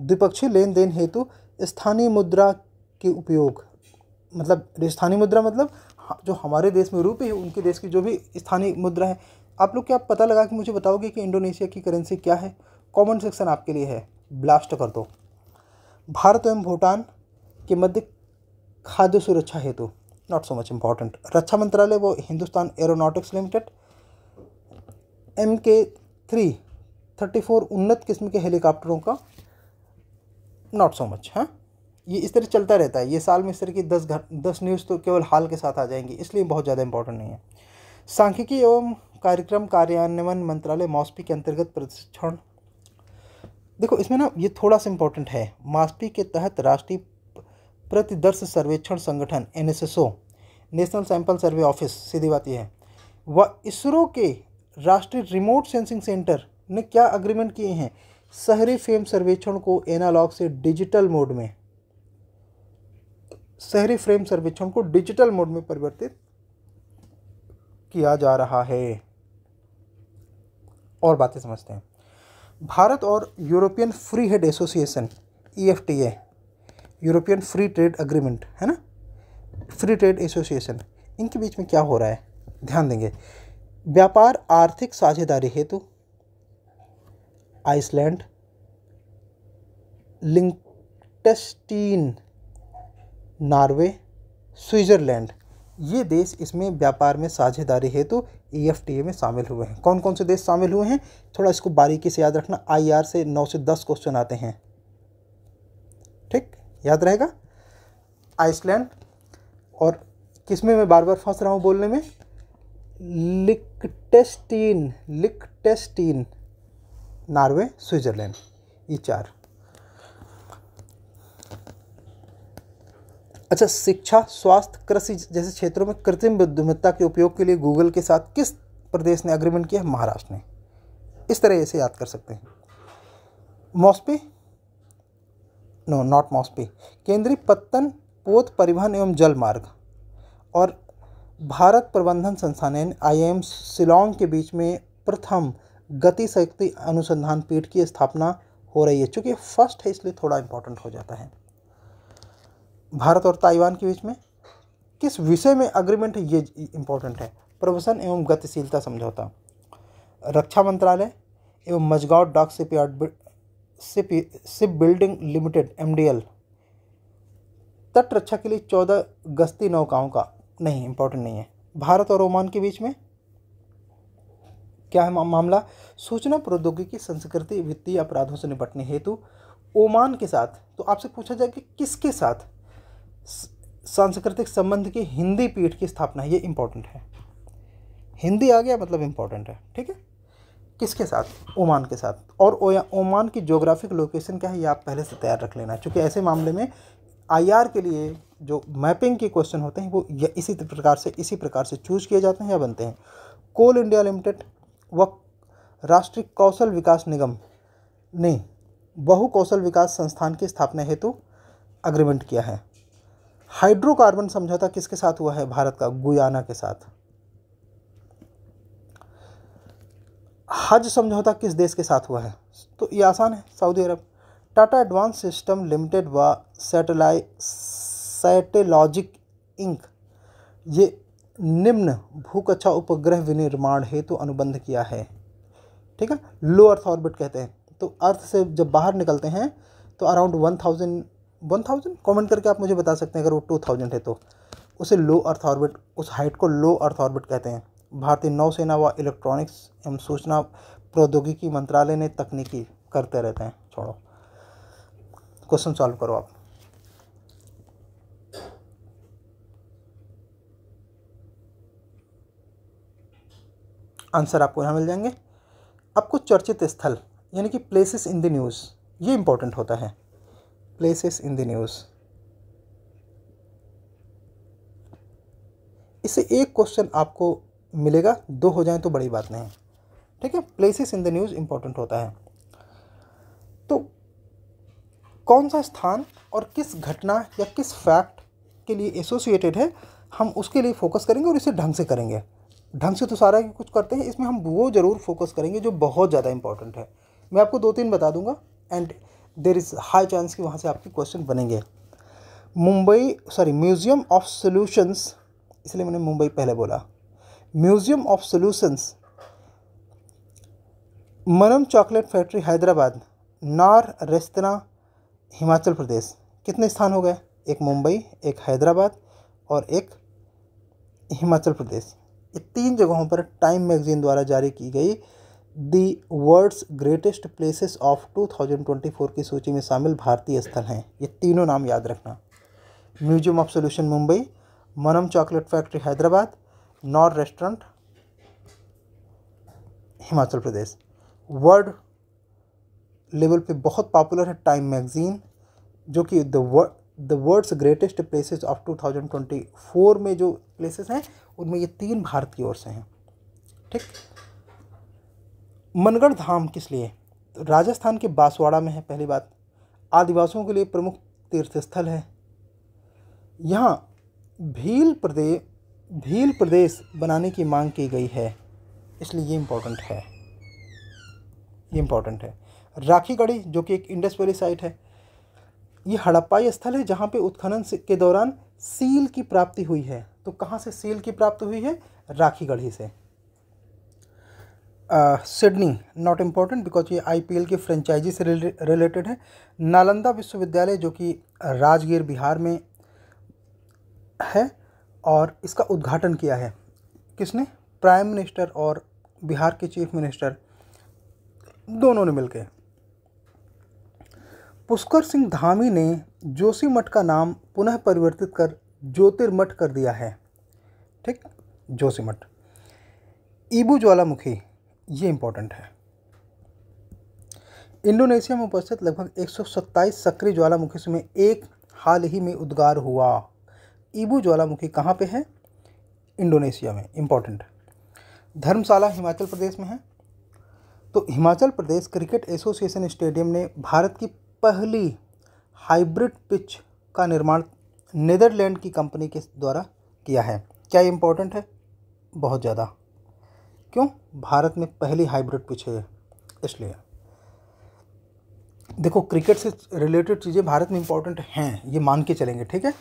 द्विपक्षीय लेन देन हेतु स्थानीय मुद्रा के उपयोग, मतलब स्थानीय मुद्रा मतलब जो हमारे देश में रुपये है उनके देश की जो भी स्थानीय मुद्रा है। आप लोग क्या पता लगा कि मुझे बताओगे कि इंडोनेशिया की करेंसी क्या है? कमेंट सेक्शन आपके लिए है, ब्लास्ट कर दो। भारत एवं भूटान के मध्य खाद्य सुरक्षा हेतु, नॉट सो मच इम्पॉर्टेंट। रक्षा मंत्रालय वो हिंदुस्तान एरोनॉटिक्स लिमिटेड। MK-3 34 उन्नत किस्म के हेलीकॉप्टरों का, नॉट सो मच। हाँ, ये इस तरह चलता रहता है। ये साल में इस तरह की 10 न्यूज़ तो केवल हाल के साथ आ जाएंगी, इसलिए बहुत ज़्यादा इंपॉर्टेंट नहीं है। सांख्यिकी एवं कार्यक्रम कार्यान्वयन मंत्रालय मॉस्पी के अंतर्गत प्रशिक्षण। देखो इसमें ना ये थोड़ा सा इम्पोर्टेंट है। मॉस्पी के तहत राष्ट्रीय प्रतिदर्श सर्वेक्षण संगठन NSSO, national sample survey office, सीधी बात यह है, वह इसरो के राष्ट्रीय रिमोट सेंसिंग सेंटर ने क्या अग्रीमेंट किए हैं? शहरी फ्रेम सर्वेक्षण को एनालॉग से डिजिटल मोड में, शहरी फ्रेम सर्वेक्षण को डिजिटल मोड में परिवर्तित किया जा रहा है। और बातें समझते हैं। भारत और European free head association EFTA, European free trade agreement है ना, फ्री ट्रेड एसोसिएशन, इनके बीच में क्या हो रहा है ध्यान देंगे। व्यापार आर्थिक साझेदारी हेतु आइसलैंड, लिंकटेस्टीन, नॉर्वे, स्विट्ज़रलैंड, ये देश इसमें व्यापार में साझेदारी हेतु EFTA में शामिल हुए हैं। कौन कौन से देश शामिल हुए हैं थोड़ा इसको बारीकी से याद रखना। IR से 9 से 10 क्वेश्चन आते हैं, ठीक याद रहेगा। आइसलैंड, और किसमें मैं बार बार फंस रहा हूँ बोलने में, लिंकटेस्टीन, लिंकटेस्टीन, नॉर्वे, स्विट्ज़रलैंड, ये 4। अच्छा, शिक्षा, स्वास्थ्य, कृषि जैसे क्षेत्रों में कृत्रिम बुद्धिमत्ता के उपयोग के लिए गूगल के साथ किस प्रदेश ने अग्रीमेंट किया? महाराष्ट्र ने। इस तरह इसे याद कर सकते हैं। मॉस्पी, नो नॉट मॉस्पी, केंद्रीय पत्तन पोत परिवहन एवं जल मार्ग और भारत प्रबंधन संस्थान IIM शिलांग के बीच में प्रथम गति शक्ति अनुसंधान पीठ की स्थापना हो रही है। चूँकि फर्स्ट है इसलिए थोड़ा इम्पोर्टेंट हो जाता है। भारत और ताइवान के बीच में किस विषय में अग्रीमेंट है? ये इम्पोर्टेंट है। प्रवसन एवं गतिशीलता समझौता। रक्षा मंत्रालय एवं Mazagon dock ship building limited MDL, तट रक्षा के लिए 14 गश्ती नौकाओं का, नहीं इम्पोर्टेंट नहीं है। भारत और ओमान के बीच में क्या है मामला? सूचना प्रौद्योगिकी संस्कृति वित्तीय अपराधों से निपटने हेतु ओमान के साथ। तो आपसे पूछा जाए कि किसके साथ सांस्कृतिक संबंध की हिंदी पीठ की स्थापना, ये इम्पोर्टेंट है। हिंदी आ गया मतलब इम्पोर्टेंट है, ठीक है। किसके साथ? ओमान के साथ। और ओमान की ज्योग्राफिक लोकेशन क्या है ये आप पहले से तैयार रख लेना, क्योंकि ऐसे मामले में IR के लिए जो मैपिंग के क्वेश्चन होते हैं वो इसी प्रकार से चूज किए जाते हैं या बनते हैं। कोल इंडिया लिमिटेड व राष्ट्रीय कौशल विकास निगम ने बहु कौशल विकास संस्थान की स्थापना हेतु अग्रीमेंट किया है। हाइड्रोकार्बन समझौता किसके साथ हुआ है? भारत का गुयाना के साथ। हज समझौता किस देश के साथ हुआ है? तो ये आसान है, सऊदी अरब। टाटा एडवांस सिस्टम लिमिटेड व सैटेलॉजिक इंक, ये निम्न भूकक्षा उपग्रह विनिर्माण हेतु अनुबंध किया है, ठीक है। लो अर्थ ऑर्बिट कहते हैं, तो अर्थ से जब बाहर निकलते हैं तो अराउंड 1000 कमेंट करके आप मुझे बता सकते हैं। अगर वो 2000 है तो उसे लो अर्थ ऑर्बिट, उस हाइट को लो अर्थ ऑर्बिट कहते हैं। भारतीय नौसेना व इलेक्ट्रॉनिक्स एवं सूचना प्रौद्योगिकी मंत्रालय ने तकनीकी, करते रहते हैं, छोड़ो, क्वेश्चन सॉल्व करो आप। आंसर आपको यहाँ मिल जाएंगे। आपको चर्चित स्थल यानी कि प्लेसेस इन द न्यूज़, ये इम्पोर्टेंट होता है, प्लेसेस इन द न्यूज़। इससे एक क्वेश्चन आपको मिलेगा, 2 हो जाए तो बड़ी बात नहीं, ठीक है। Places in the news important होता है। तो कौन सा स्थान और किस घटना या किस फैक्ट के लिए एसोसिएटेड है, हम उसके लिए फोकस करेंगे और इसे ढंग से करेंगे। ढंग से तो सारा कुछ करते हैं, इसमें हम वो ज़रूर फोकस करेंगे जो बहुत ज़्यादा इंपॉर्टेंट है। मैं आपको 2-3 बता दूंगा and there is high chance कि वहाँ से आपके क्वेश्चन बनेंगे। म्यूज़ियम ऑफ सॉल्यूशंस, इसलिए मैंने मुंबई पहले बोला। Museum of solutions, Manam chocolate factory Hyderabad, Naar restaurant Himachal Pradesh. कितने स्थान हो गए? एक मुंबई, एक हैदराबाद और एक हिमाचल प्रदेश। ये 3 जगहों पर टाइम मैगजीन द्वारा जारी की गई the world's greatest places of 2024 की सूची में शामिल भारतीय स्थल हैं। ये तीनों नाम याद रखना, museum of solution Mumbai, Manam chocolate factory Hyderabad, Naar restaurant Himachal Pradesh. World level पे बहुत पॉपुलर है टाइम मैगजीन, जो कि the world's greatest places of 2024 में जो प्लेसेस हैं उनमें ये 3 भारत की ओर से हैं। ठीक, मनगढ़ धाम किस लिए? तो राजस्थान के बांसवाड़ा में है। पहली बात, आदिवासियों के लिए प्रमुख तीर्थ स्थल है। यहाँ भील प्रदेश बनाने की मांग की गई है, इसलिए ये इम्पोर्टेंट है, ये इम्पोर्टेंट है। राखीगढ़ी जो कि एक इंडस वैली साइट है, ये हड़प्पाई स्थल है जहाँ पे उत्खनन के दौरान सील की प्राप्ति हुई है। तो कहाँ से सील की प्राप्ति हुई है? राखीगढ़ी से। सिडनी नॉट इम्पोर्टेंट बिकॉज ये आईपीएल की फ्रेंचाइजी से रिलेटेड है। नालंदा विश्वविद्यालय जो कि राजगीर बिहार में है और इसका उद्घाटन किया है किसने? प्राइम मिनिस्टर और बिहार के चीफ मिनिस्टर दोनों ने मिलकर। पुष्कर सिंह धामी ने जोशी मठ का नाम पुनः परिवर्तित कर ज्योतिर्मठ कर दिया है। ठीक, जोशी मठ। ईबू ज्वालामुखी, ये इम्पोर्टेंट है। इंडोनेशिया में उपस्थित लगभग 127 सक्रिय ज्वालामुखी में एक हाल ही में उद्गार हुआ। ईबू ज्वालामुखी कहाँ पे है? इंडोनेशिया में, इम्पोर्टेंट। धर्मशाला हिमाचल प्रदेश में है। तो Himachal Pradesh cricket association stadium ने भारत की पहली हाइब्रिड पिच का निर्माण नीदरलैंड की कंपनी के द्वारा किया है। क्या इम्पोर्टेंट है? बहुत ज़्यादा। क्यों? भारत में पहली हाइब्रिड पिच है, इसलिए। देखो, क्रिकेट से रिलेटेड चीज़ें भारत में इम्पोर्टेंट हैं, ये मान के चलेंगे, ठीक है।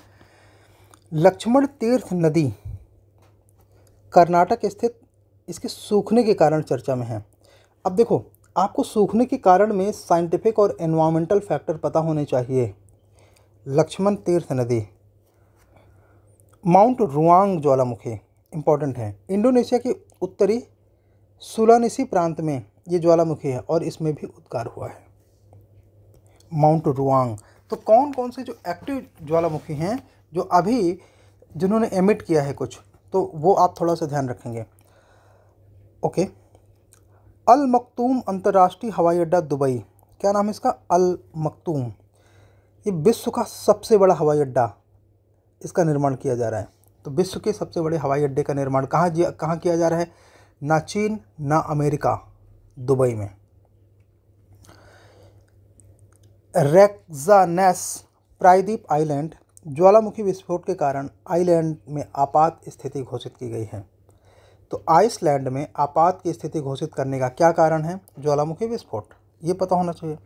लक्ष्मण तीर्थ नदी कर्नाटक स्थित, इसके सूखने के कारण चर्चा में है। अब देखो, आपको सूखने के कारण में साइंटिफिक और एनवायरमेंटल फैक्टर पता होने चाहिए। लक्ष्मण तीर्थ नदी। माउंट रुआंग ज्वालामुखी इम्पॉर्टेंट है। इंडोनेशिया के उत्तरी सुलानिसी प्रांत में ये ज्वालामुखी है और इसमें भी उद्गार हुआ है, माउंट रुआंग। तो कौन कौन से जो एक्टिव ज्वालामुखी हैं, जो अभी जिन्होंने एमिट किया है कुछ, तो वो आप थोड़ा सा ध्यान रखेंगे। ओके, अल मक्तूम अंतर्राष्ट्रीय हवाई अड्डा दुबई। क्या नाम है इसका? अल मक्तूम। ये विश्व का सबसे बड़ा हवाई अड्डा, इसका निर्माण किया जा रहा है। तो विश्व के सबसे बड़े हवाई अड्डे का निर्माण कहाँ किया जा रहा है? ना चीन ना अमेरिका, दुबई में। रेक्जानेस प्रायद्वीप आइलैंड, ज्वालामुखी विस्फोट के कारण आइलैंड में आपात स्थिति घोषित की गई है। तो आइसलैंड में आपात की स्थिति घोषित करने का क्या कारण है? ज्वालामुखी विस्फोट, ये पता होना चाहिए।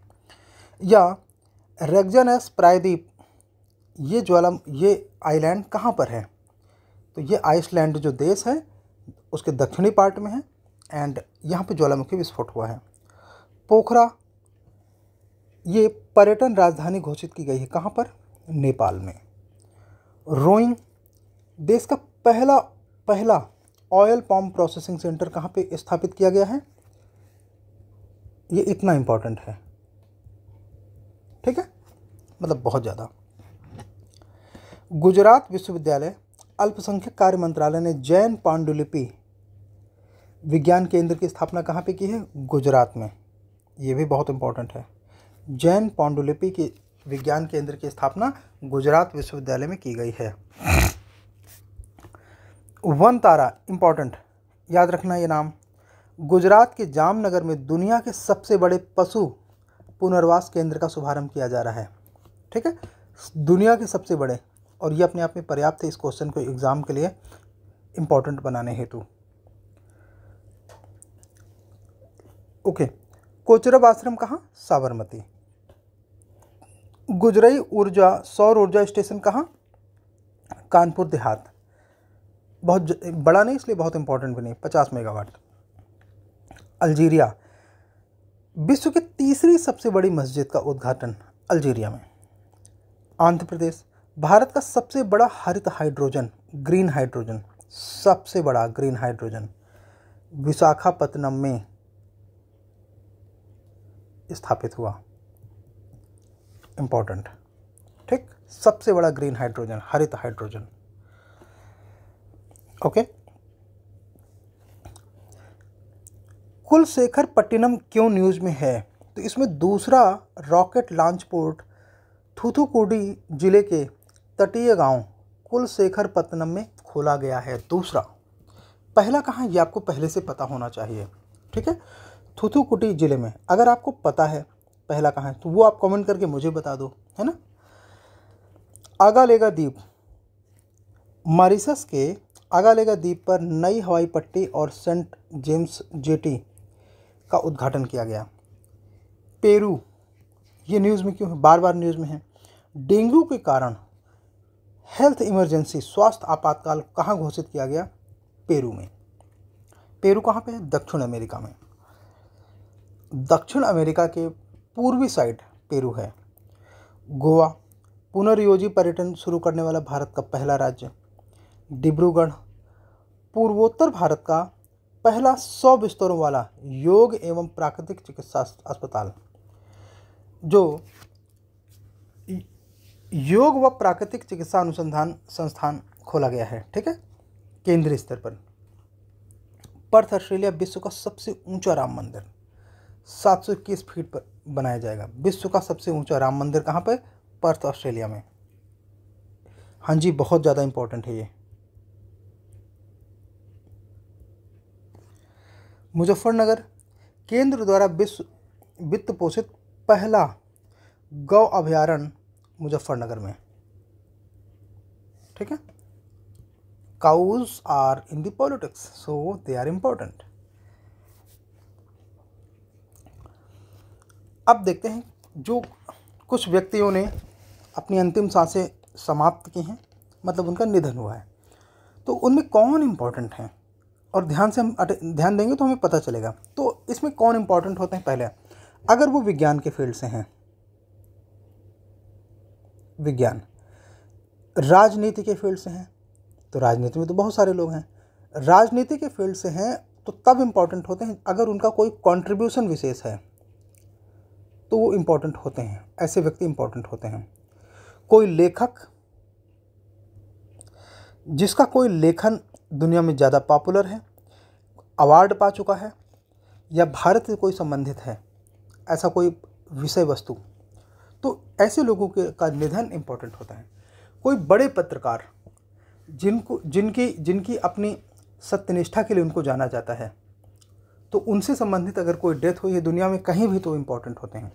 या रेक्जानेस प्रायद्वीप, ये आइलैंड कहाँ पर है? तो ये आइसलैंड जो देश है उसके दक्षिणी पार्ट में है एंड यहाँ पे ज्वालामुखी विस्फोट हुआ है। पोखरा, ये पर्यटन राजधानी घोषित की गई है, कहाँ पर? नेपाल में। रोइंग, देश का पहला ऑयल पॉम प्रोसेसिंग सेंटर कहाँ पे स्थापित किया गया है? ये इतना इम्पोर्टेंट है, ठीक है, मतलब बहुत ज़्यादा। गुजरात विश्वविद्यालय, अल्पसंख्यक कार्य मंत्रालय ने जैन पांडुलिपि विज्ञान केंद्र की स्थापना कहाँ पे की है? गुजरात में। ये भी बहुत इम्पोर्टेंट है। जैन पांडुलिपि के विज्ञान केंद्र की स्थापना गुजरात विश्वविद्यालय में की गई है। वन तारा इम्पॉर्टेंट, याद रखना ये नाम। गुजरात के जामनगर में दुनिया के सबसे बड़े पशु पुनर्वास केंद्र का शुभारंभ किया जा रहा है, ठीक है, दुनिया के सबसे बड़े। और ये अपने आप में पर्याप्त है इस क्वेश्चन को एग्ज़ाम के लिए इम्पॉर्टेंट बनाने हेतु। ओके, कोचरब आश्रम कहाँ? साबरमती। गुजराई ऊर्जा सौर ऊर्जा स्टेशन कहाँ? कानपुर देहात। बहुत बड़ा नहीं इसलिए बहुत इंपॉर्टेंट भी नहीं, 50 मेगावाट। अल्जीरिया, विश्व की तीसरी सबसे बड़ी मस्जिद का उद्घाटन अल्जीरिया में। आंध्र प्रदेश, भारत का सबसे बड़ा हरित हाइड्रोजन ग्रीन हाइड्रोजन, सबसे बड़ा ग्रीन हाइड्रोजन विशाखापत्तनम में स्थापित हुआ। इम्पोर्टेंट, ठीक, सबसे बड़ा ग्रीन हाइड्रोजन हरित हाइड्रोजन। ओके, कुलशेखर पट्टिनम क्यों न्यूज़ में है? तो इसमें दूसरा रॉकेट लॉन्च पोर्ट थूथुकुडी जिले के तटीय गांव कुलशेखर पट्टिनम में खोला गया है। दूसरा, पहला कहाँ ये आपको पहले से पता होना चाहिए, ठीक है, थूथुकुडी जिले में। अगर आपको पता है पहला कहाँ है तो वो आप कमेंट करके मुझे बता दो, है ना। आगालेगा द्वीप, मॉरिशस के आगालेगा द्वीप पर नई हवाई पट्टी और सेंट जेम्स जेटी का उद्घाटन किया गया। पेरू, ये न्यूज़ में क्यों है, बार बार न्यूज़ में है। डेंगू के कारण हेल्थ इमरजेंसी स्वास्थ्य आपातकाल कहाँ घोषित किया गया? पेरू में। पेरू कहाँ पे है? दक्षिण अमेरिका में। दक्षिण अमेरिका के पूर्वी साइड पेरू है। गोवा, पुनर्योजी पर्यटन शुरू करने वाला भारत का पहला राज्य। डिब्रूगढ़, पूर्वोत्तर भारत का पहला 100 बिस्तरों वाला योग एवं प्राकृतिक चिकित्सा अस्पताल। जो योग व प्राकृतिक चिकित्सा अनुसंधान संस्थान खोला गया है, ठीक है, केंद्रीय स्तर पर। पर्थ, ऑस्ट्रेलिया, विश्व का सबसे ऊंचा राम मंदिर 721 फीट पर बनाया जाएगा। विश्व का सबसे ऊंचा राम मंदिर कहाँ पर? पर्थ, ऑस्ट्रेलिया में। हाँ जी, बहुत ज़्यादा इम्पोर्टेंट है ये। मुजफ्फरनगर, केंद्र द्वारा वित्त पोषित पहला गौ अभयारण्य मुजफ्फरनगर में, ठीक है। Cause are in the politics so they are important. अब देखते हैं जो कुछ व्यक्तियों ने अपनी अंतिम सांसें समाप्त की हैं, मतलब उनका निधन हुआ है, तो उनमें कौन इम्पोर्टेंट हैं, और ध्यान से हम ध्यान देंगे तो हमें पता चलेगा। तो इसमें कौन इम्पोर्टेंट होते हैं? पहले, अगर वो विज्ञान के फील्ड से हैं, विज्ञान। राजनीति के फील्ड से हैं, तो राजनीति में तो बहुत सारे लोग हैं। राजनीति के फील्ड से हैं तो तब इम्पॉर्टेंट होते हैं अगर उनका कोई कॉन्ट्रीब्यूशन विशेष है, तो वो इम्पॉर्टेंट होते हैं, ऐसे व्यक्ति इम्पॉर्टेंट होते हैं। कोई लेखक, जिसका कोई लेखन दुनिया में ज़्यादा पॉपुलर है, अवार्ड पा चुका है, या भारत से कोई संबंधित है, ऐसा कोई विषय वस्तु, तो ऐसे लोगों का निधन इम्पोर्टेंट होता है। कोई बड़े पत्रकार जिनकी अपनी सत्यनिष्ठा के लिए उनको जाना जाता है, तो उनसे संबंधित अगर कोई डेथ हुई है दुनिया में कहीं भी, तो इम्पोर्टेंट होते हैं।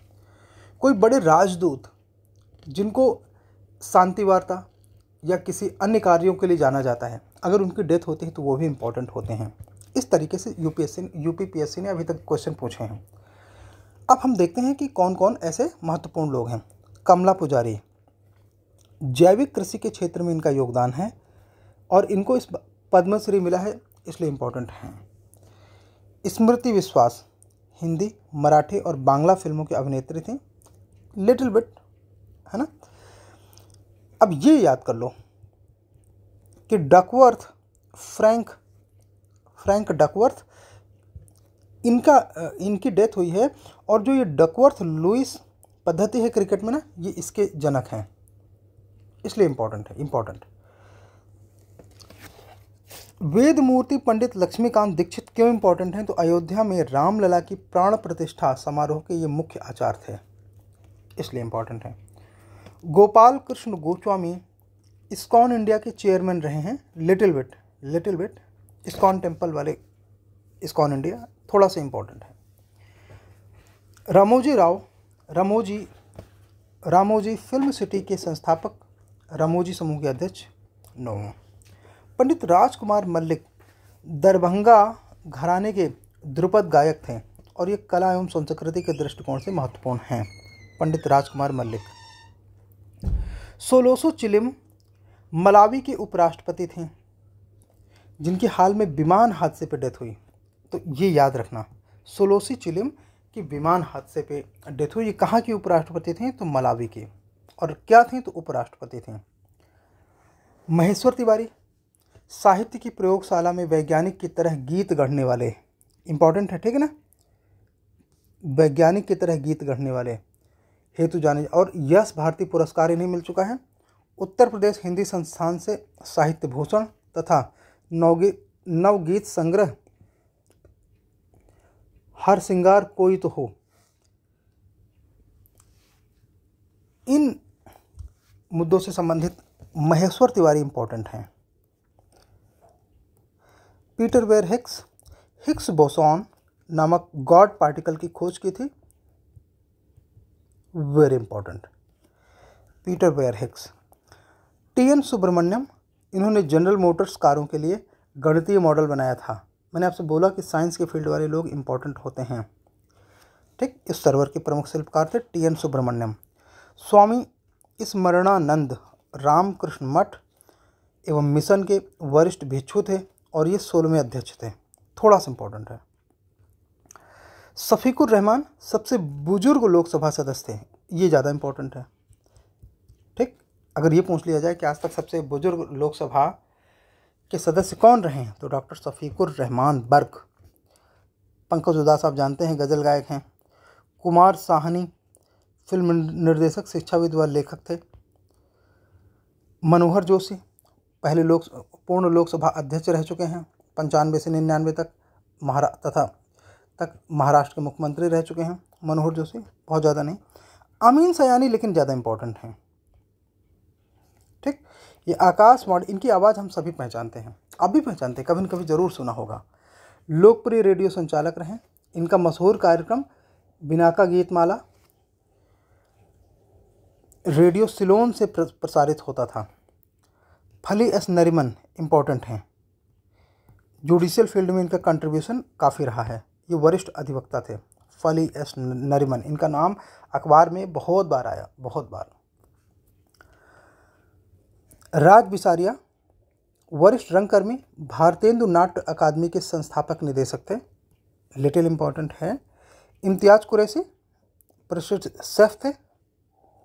कोई बड़े राजदूत जिनको शांति वार्ता या किसी अन्य कार्यों के लिए जाना जाता है, अगर उनकी डेथ होती है तो वो भी इम्पोर्टेंट होते हैं। इस तरीके से यूपीपीएससी ने अभी तक क्वेश्चन पूछे हैं। अब हम देखते हैं कि कौन कौन ऐसे महत्वपूर्ण लोग हैं। कमला पुजारी, जैविक कृषि के क्षेत्र में इनका योगदान है और इनको इस पद्मश्री मिला है, इसलिए इम्पोर्टेंट हैं। स्मृति विश्वास, हिंदी, मराठी और बांग्ला फिल्मों की अभिनेत्री थी, लिटिल बिट, है ना। अब ये याद कर लो कि डकवर्थ, फ्रैंक डकवर्थ, इनकी डेथ हुई है, और जो ये डकवर्थ लुईस पद्धति है क्रिकेट में ना, ये इसके जनक हैं, इसलिए इम्पोर्टेंट। वेदमूर्ति पंडित लक्ष्मीकांत दीक्षित क्यों इम्पोर्टेंट हैं? तो अयोध्या में रामलला की प्राण प्रतिष्ठा समारोह के ये मुख्य आचार्य थे, इसलिए इम्पोर्टेंट हैं। गोपाल कृष्ण गोस्वामी इस्कॉन इंडिया के चेयरमैन रहे हैं, लिटिल बिट इस्कॉन टेम्पल वाले, इस्कॉन इंडिया थोड़ा सा इम्पोर्टेंट है। रामोजी फिल्म सिटी के संस्थापक, रामोजी समूह के अध्यक्ष, नो। पंडित राजकुमार मल्लिक दरभंगा घराने के ध्रुपद गायक थे और ये कला एवं संस्कृति के दृष्टिकोण से महत्वपूर्ण हैं। Pandit Rajkumar Mallick. Saulos Chilima Malawi के उपराष्ट्रपति थे जिनकी हाल में विमान हादसे पर डेथ हुई। तो ये याद रखना, सोलोसी चिलिम की विमान हादसे पे डेथ हुई। ये कहाँ के उपराष्ट्रपति थे? तो मलावी के। और क्या थे? तो उपराष्ट्रपति थे। महेश्वर तिवारी साहित्य की प्रयोगशाला में वैज्ञानिक की तरह गीत गढ़ने वाले। इम्पॉर्टेंट है, ठीक है ना, वैज्ञानिक की तरह गीत गढ़ने वाले हेतु जाने। और यश भारती पुरस्कार इन्हें मिल चुका है। उत्तर प्रदेश हिंदी संस्थान से साहित्य भूषण तथा नवगीत संग्रह हर सिंगार कोई तो हो। इन मुद्दों से संबंधित महेश्वर तिवारी इम्पोर्टेंट हैं। Peter Ware Higgs, Higgs boson नामक गॉड पार्टिकल की खोज की थी। Very important, Peter Ware Higgs. TN Subramaniam, इन्होंने जनरल मोटर्स कारों के लिए गणितीय मॉडल बनाया था। मैंने आपसे बोला कि साइंस के फील्ड वाले लोग इम्पॉर्टेंट होते हैं, ठीक। इस सर्वर के प्रमुख शिल्पकार थे टीएन सुब्रमण्यम। स्वामी स्मरणानंद रामकृष्ण मठ एवं मिशन के वरिष्ठ भिक्षु थे और ये 16वें अध्यक्ष थे। थोड़ा सा इम्पोर्टेंट है। शफीकुर रहमान सबसे बुजुर्ग लोकसभा सदस्य थे। ये ज़्यादा इम्पोर्टेंट है, ठीक। अगर ये पूछ लिया जाए कि आज तक सबसे बुजुर्ग लोकसभा के सदस्य कौन रहे हैं, तो डॉक्टर शफीकुर रहमान बर्क। पंकज उधास आप जानते हैं, गज़ल गायक हैं। कुमार साहनी फिल्म निर्देशक, शिक्षाविद व लेखक थे। मनोहर जोशी पहले पूर्ण लोकसभा अध्यक्ष रह चुके हैं, 95 से 99 तक महाराष्ट्र के मुख्यमंत्री रह चुके हैं मनोहर जोशी, बहुत ज़्यादा नहीं। अमीन सयानी लेकिन ज़्यादा इम्पोर्टेंट हैं, ठीक। ये आकाशवाणी, इनकी आवाज़ हम सभी पहचानते हैं, आप भी पहचानते हैं, कभी न कभी ज़रूर सुना होगा। लोकप्रिय रेडियो संचालक रहे। इनका मशहूर कार्यक्रम बिनाका गीतमाला रेडियो सिलोन से प्रसारित होता था। फली एस नरीमन इम्पॉर्टेंट हैं। जुडिशियल फील्ड में इनका कंट्रीब्यूशन काफ़ी रहा है। ये वरिष्ठ अधिवक्ता थे फली एस नरीमन। इनका नाम अखबार में बहुत बार आया, बहुत बार। राज बिसारिया वरिष्ठ रंगकर्मी, भारतेंदु नाट्य अकादमी के संस्थापक निदेशक थे। लिटिल इम्पॉर्टेंट है। इम्तियाज कुरैशी प्रसिद्ध शेफ थे।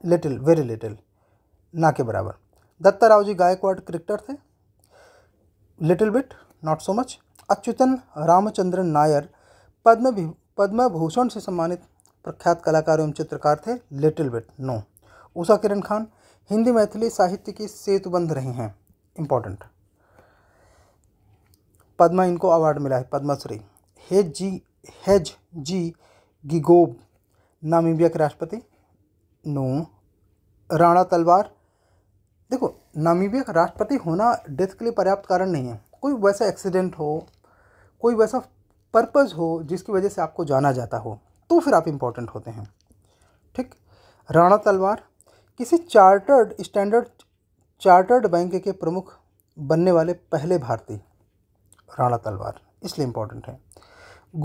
लिटिल, वेरी लिटिल, ना के बराबर। दत्तारावजी गायकवाड़ क्रिकेटर थे। Little bit, not so much. Achuthan Ramachandran Nair Padma Bhushan से सम्मानित प्रख्यात कलाकार एवं चित्रकार थे। Little bit, no. Usha Kiran Khan Hindi Maithili साहित्य की सेतुबंध रही हैं, इम्पॉर्टेंट। पद्मा, इनको अवार्ड मिला है Padmashri. Hage G Geingob Namibia के राष्ट्रपति, नो। राणा तलवार, देखो नामीबिया का राष्ट्रपति होना डेथ के लिए पर्याप्त कारण नहीं है। कोई वैसा एक्सीडेंट हो, कोई वैसा पर्पज़ हो जिसकी वजह से आपको जाना जाता हो, तो फिर आप इम्पॉर्टेंट होते हैं, ठीक। राणा तलवार किसी चार्टर्ड बैंक के प्रमुख बनने वाले पहले भारतीय, राणा तलवार, इसलिए इम्पॉर्टेंट है।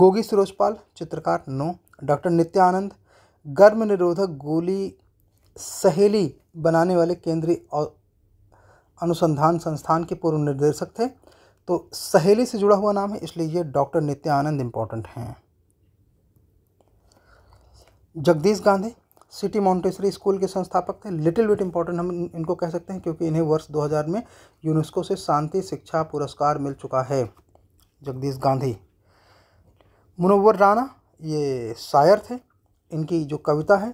गोगी सुरोजपाल चित्रकार, नो। डॉक्टर नित्यानंद गर्भ निरोधक गोली सहेली बनाने वाले केंद्रीय अनुसंधान संस्थान के पूर्व निर्देशक थे। तो सहेली से जुड़ा हुआ नाम है, इसलिए ये डॉक्टर नित्यानंद इम्पॉर्टेंट हैं। Jagdish Gandhi city Montessori school के संस्थापक थे। लिटिल बिट इम्पॉर्टेंट हम इनको कह सकते हैं क्योंकि इन्हें वर्ष 2000 में यूनेस्को से शांति शिक्षा पुरस्कार मिल चुका है। जगदीश गांधी। मुनव्वर राना ये शायर थे। इनकी जो कविता है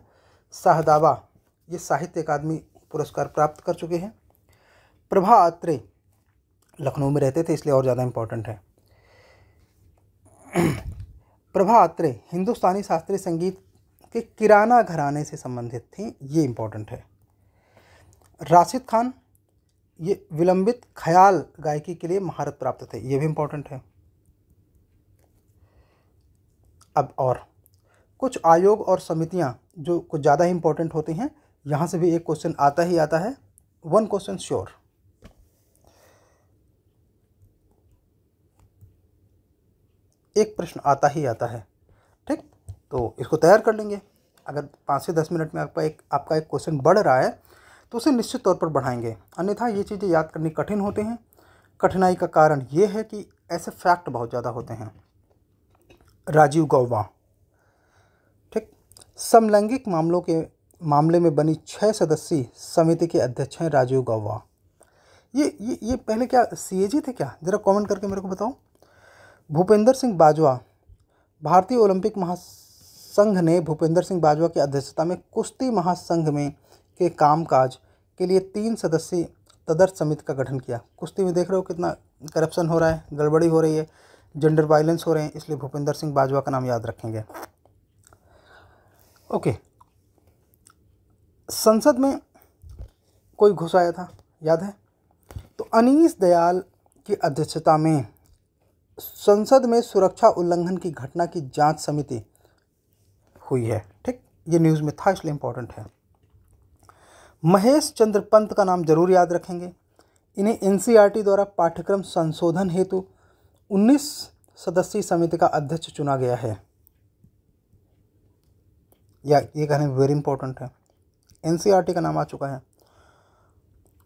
शाहदाबा, ये साहित्य अकादमी पुरस्कार प्राप्त कर चुके हैं। प्रभा अत्रे लखनऊ में रहते थे, इसलिए और ज़्यादा इम्पॉर्टेंट है। प्रभा अत्रे हिंदुस्तानी शास्त्रीय संगीत के किराना घराने से संबंधित थी, ये इम्पॉर्टेंट है। राशिद खान ये विलंबित ख्याल गायकी के लिए महारत प्राप्त थे, ये भी इम्पॉर्टेंट है। अब और कुछ आयोग और समितियां जो कुछ ज़्यादा ही इम्पॉर्टेंट होती हैं, यहाँ से भी एक क्वेश्चन आता ही आता है, वन क्वेश्चन श्योर। एक प्रश्न आता ही आता है। ठीक। तो इसको तैयार कर लेंगे। अगर 5 से 10 मिनट में आपका एक क्वेश्चन बढ़ रहा है तो उसे निश्चित तौर पर बढ़ाएंगे, अन्यथा ये चीज़ें याद करनी कठिन होते हैं। कठिनाई का कारण ये है कि ऐसे फैक्ट बहुत ज़्यादा होते हैं। राजीव गौबा, ठीक, समलैंगिक मामले में बनी 6 सदस्यीय समिति के अध्यक्ष हैं राजीव गौबा। ये पहले क्या सीएजी थे क्या? ज़रा कमेंट करके मेरे को बताओ। भूपेंद्र सिंह बाजवा, भारतीय ओलंपिक महासंघ ने भूपेंद्र सिंह बाजवा की अध्यक्षता में कुश्ती महासंघ में के कामकाज के लिए 3 सदस्यीय तदर्थ समिति का गठन किया। कुश्ती में देख रहे हो कितना करप्शन हो रहा है, गड़बड़ी हो रही है, जेंडर वायलेंस हो रहे हैं, इसलिए भूपेंद्र सिंह बाजवा का नाम याद रखेंगे। ओके, संसद में कोई घुस आया था, याद है? तो अनीस दयाल की अध्यक्षता में संसद में सुरक्षा उल्लंघन की घटना की जांच समिति हुई है। ठीक, ये न्यूज़ में था इसलिए इम्पोर्टेंट है। महेश चंद्र पंत का नाम जरूर याद रखेंगे। इन्हें एनसीईआरटी द्वारा पाठ्यक्रम संशोधन हेतु 19 सदस्यीय समिति का अध्यक्ष चुना गया है। या ये कहना वेरी इंपॉर्टेंट है, एनसीईआरटी का नाम आ चुका है।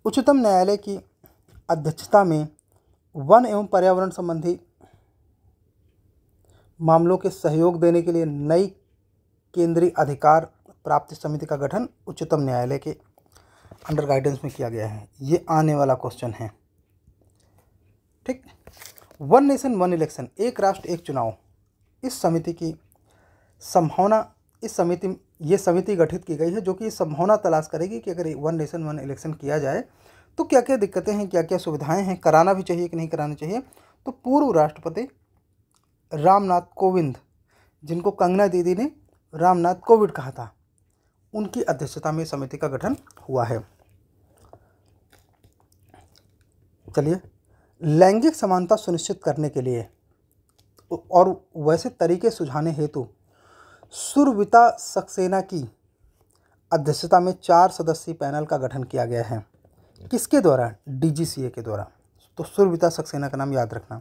उच्चतम न्यायालय की अध्यक्षता में वन एवं पर्यावरण संबंधी मामलों के सहयोग देने के लिए नई केंद्रीय अधिकार प्राप्ति समिति का गठन उच्चतम न्यायालय के अंडर गाइडेंस में किया गया है। ये आने वाला क्वेश्चन है। ठीक, वन नेशन वन इलेक्शन, एक राष्ट्र एक चुनाव, इस समिति की संभावना, ये समिति गठित की गई है जो कि संभावना तलाश करेगी कि अगर वन नेशन वन इलेक्शन किया जाए तो क्या क्या दिक्कतें हैं, क्या क्या सुविधाएं हैं, कराना भी चाहिए कि नहीं कराना चाहिए। तो पूर्व राष्ट्रपति रामनाथ कोविंद, जिनको कंगना दीदी ने रामनाथ कोविंद कहा था, उनकी अध्यक्षता में समिति का गठन हुआ है। चलिए, लैंगिक समानता सुनिश्चित करने के लिए और वैसे तरीके सुझाने हेतु सुरविता सक्सेना की अध्यक्षता में 4 सदस्यीय पैनल का गठन किया गया है। किसके द्वारा? डीजीसीए के द्वारा। तो सुरविता सक्सेना का नाम याद रखना।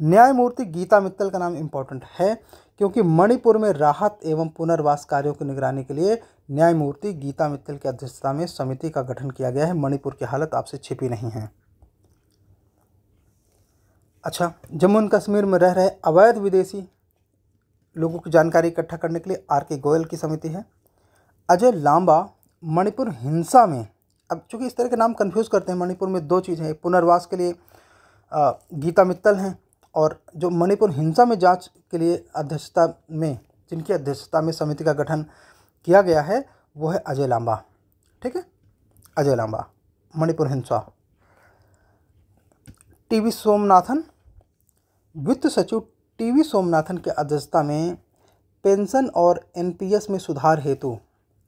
न्यायमूर्ति गीता मित्तल का नाम इम्पोर्टेंट है क्योंकि मणिपुर में राहत एवं पुनर्वास कार्यों की निगरानी के लिए न्यायमूर्ति गीता मित्तल की अध्यक्षता में समिति का गठन किया गया है। मणिपुर की हालत आपसे छिपी नहीं है। अच्छा, जम्मू एंड कश्मीर में रह रहे अवैध विदेशी लोगों की जानकारी इकट्ठा करने के लिए आर के गोयल की समिति है। अजय लांबा, मणिपुर हिंसा में, अब चूँकि इस तरह के नाम कन्फ्यूज़ करते हैं, मणिपुर में 2 चीज़ें हैं, पुनर्वास के लिए गीता मित्तल हैं और जो मणिपुर हिंसा में जांच के लिए अध्यक्षता में, जिनकी अध्यक्षता में समिति का गठन किया गया है, वो है अजय लांबा। ठीक है, अजय लांबा, मणिपुर हिंसा। टीवी सोमनाथन, वित्त सचिव टीवी सोमनाथन के अध्यक्षता में पेंशन और एनपीएस में सुधार हेतु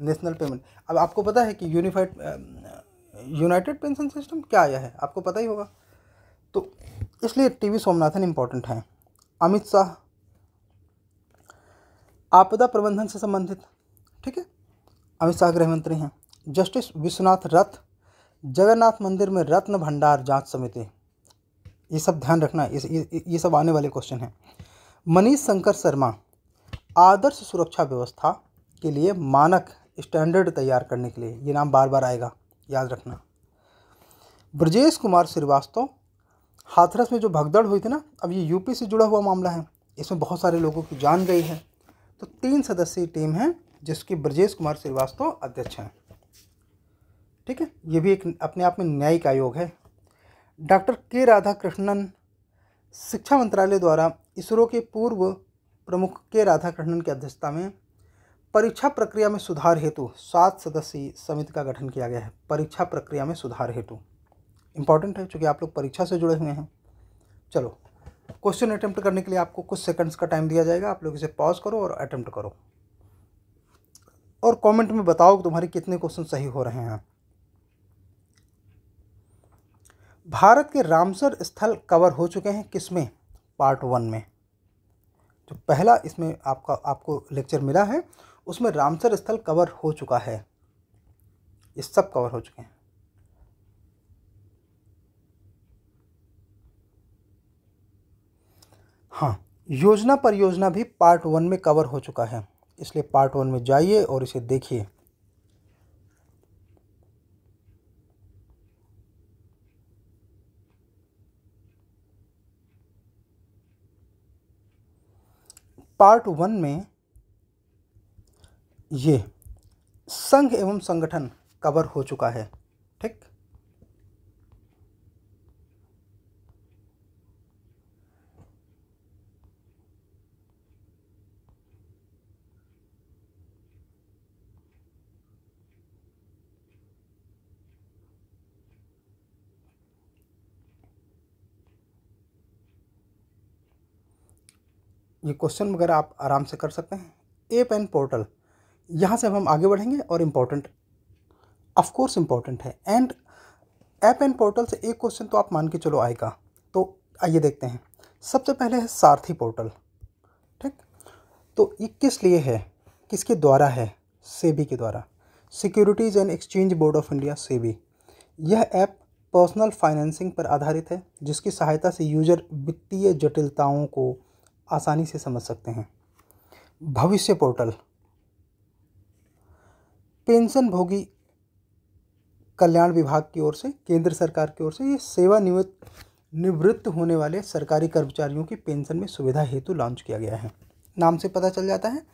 नेशनल पेमेंट, अब आपको पता है कि यूनाइटेड पेंशन सिस्टम क्या आया है, आपको पता ही होगा, तो इसलिए टीवी सोमनाथन इम्पोर्टेंट हैं। अमित शाह, आपदा प्रबंधन से संबंधित, ठीक है, अमित शाह गृह मंत्री हैं। जस्टिस विश्वनाथ रथ, जगन्नाथ मंदिर में रत्न भंडार जांच समिति, ये सब ध्यान रखना, ये सब आने वाले क्वेश्चन हैं। मनीष शंकर शर्मा, आदर्श सुरक्षा व्यवस्था के लिए मानक स्टैंडर्ड तैयार करने के लिए, ये नाम बार बार आएगा, याद रखना। ब्रजेश कुमार श्रीवास्तव, हाथरस में जो भगदड़ हुई थी ना, अब ये यूपी से जुड़ा हुआ मामला है, इसमें बहुत सारे लोगों की जान गई है, तो 3 सदस्यीय टीम है जिसकी ब्रजेश कुमार श्रीवास्तव अध्यक्ष हैं। ठीक है, ये भी एक अपने आप में न्यायिक आयोग है। डॉक्टर के राधाकृष्णन, शिक्षा मंत्रालय द्वारा इसरो के पूर्व प्रमुख के राधाकृष्णन की अध्यक्षता में परीक्षा प्रक्रिया में सुधार हेतु 7 सदस्यीय समिति का गठन किया गया है। परीक्षा प्रक्रिया में सुधार हेतु इम्पॉर्टेंट है क्योंकि आप लोग परीक्षा से जुड़े हुए हैं। चलो, क्वेश्चन अटेम्प्ट करने के लिए आपको कुछ सेकंड्स का टाइम दिया जाएगा, आप लोग इसे पॉज करो और अटेम्प्ट करो और कमेंट में बताओ कि तुम्हारे कितने क्वेश्चन सही हो रहे हैं। भारत के रामसर स्थल कवर हो चुके हैं किसमें? पार्ट 1 में, जो पहला इसमें आपको लेक्चर मिला है उसमें रामसर स्थल कवर हो चुका है, ये सब कवर हो चुके हैं। हाँ, योजना परियोजना भी पार्ट 1 में कवर हो चुका है, इसलिए पार्ट 1 में जाइए और इसे देखिए। पार्ट 1 में ये संघ एवं संगठन कवर हो चुका है, ठीक। ये क्वेश्चन वगैरह आप आराम से कर सकते हैं। एपेन पोर्टल, यहाँ से अब हम आगे बढ़ेंगे और इम्पोर्टेंट, ऑफ कोर्स इम्पोर्टेंट है, एंड एपेन पोर्टल से एक क्वेश्चन तो आप मान के चलो आएगा। तो आइए देखते हैं। सबसे पहले है सारथी पोर्टल, ठीक। तो ये किस लिए है, किसके द्वारा है? सेबी के द्वारा, securities and exchange board of India, SEBI. यह ऐप पर्सनल फाइनेंसिंग पर आधारित है, जिसकी सहायता से यूजर वित्तीय जटिलताओं को आसानी से समझ सकते हैं। भविष्य पोर्टल, पेंशन भोगी कल्याण विभाग की ओर से, केंद्र सरकार की ओर से ये सेवानिवृत्त होने वाले सरकारी कर्मचारियों की पेंशन में सुविधा हेतु लॉन्च किया गया है। नाम से पता चल जाता है,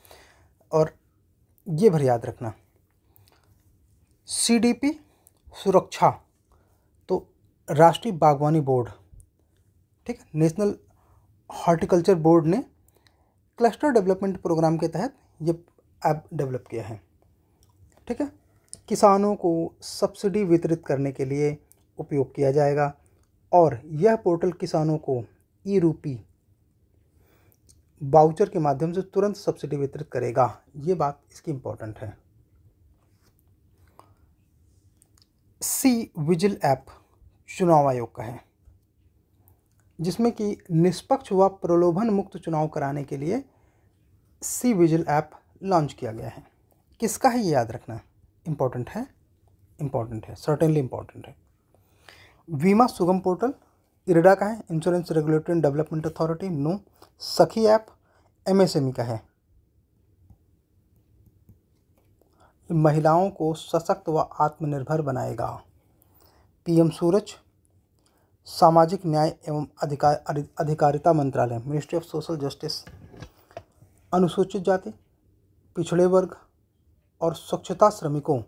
और ये भर याद रखना। CDP सुरक्षा, तो राष्ट्रीय बागवानी बोर्ड, ठीक। नेशनल हॉर्टिकल्चर बोर्ड ने क्लस्टर डेवलपमेंट प्रोग्राम के तहत ये ऐप डेवलप किया है, ठीक है। किसानों को सब्सिडी वितरित करने के लिए उपयोग किया जाएगा, और यह पोर्टल किसानों को E-रूपी वाउचर के माध्यम से तुरंत सब्सिडी वितरित करेगा। ये बात इसकी इम्पोर्टेंट है। C-विजिल ऐप चुनाव आयोग का है, जिसमें कि निष्पक्ष व प्रलोभन मुक्त चुनाव कराने के लिए C-विजिल ऐप लॉन्च किया गया है। किसका है ये याद रखना, इम्पॉर्टेंट है, इम्पॉर्टेंट है, सर्टेनली इम्पॉर्टेंट है। बीमा सुगम पोर्टल इरडा का है, insurance regulatory and development authority, no. Sakhi app MSME का है, महिलाओं को सशक्त व आत्मनिर्भर बनाएगा। PM सूरज, सामाजिक न्याय एवं अधिकारिता मंत्रालय, मिनिस्ट्री ऑफ सोशल जस्टिस। अनुसूचित जाति, पिछड़े वर्ग और स्वच्छता श्रमिकों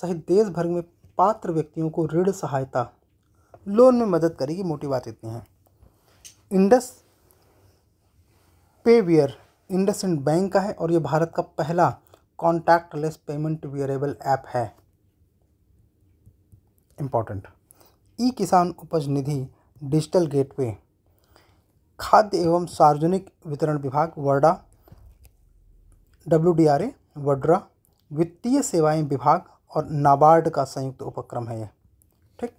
सहित देश भर में पात्र व्यक्तियों को ऋण सहायता, लोन में मदद करेगी। मोटी बात इतनी है। इंडस पेवियर, इंडसइंड बैंक का है, और ये भारत का पहला कॉन्टैक्टलेस पेमेंट वियरेबल ऐप है, इम्पॉर्टेंट। E-किसान उपज निधि डिजिटल गेटवे, खाद्य एवं सार्वजनिक वितरण विभाग, वर्डा, WDRA, वड्रा, वित्तीय सेवाएं विभाग और नाबार्ड का संयुक्त उपक्रम है यह, ठीक।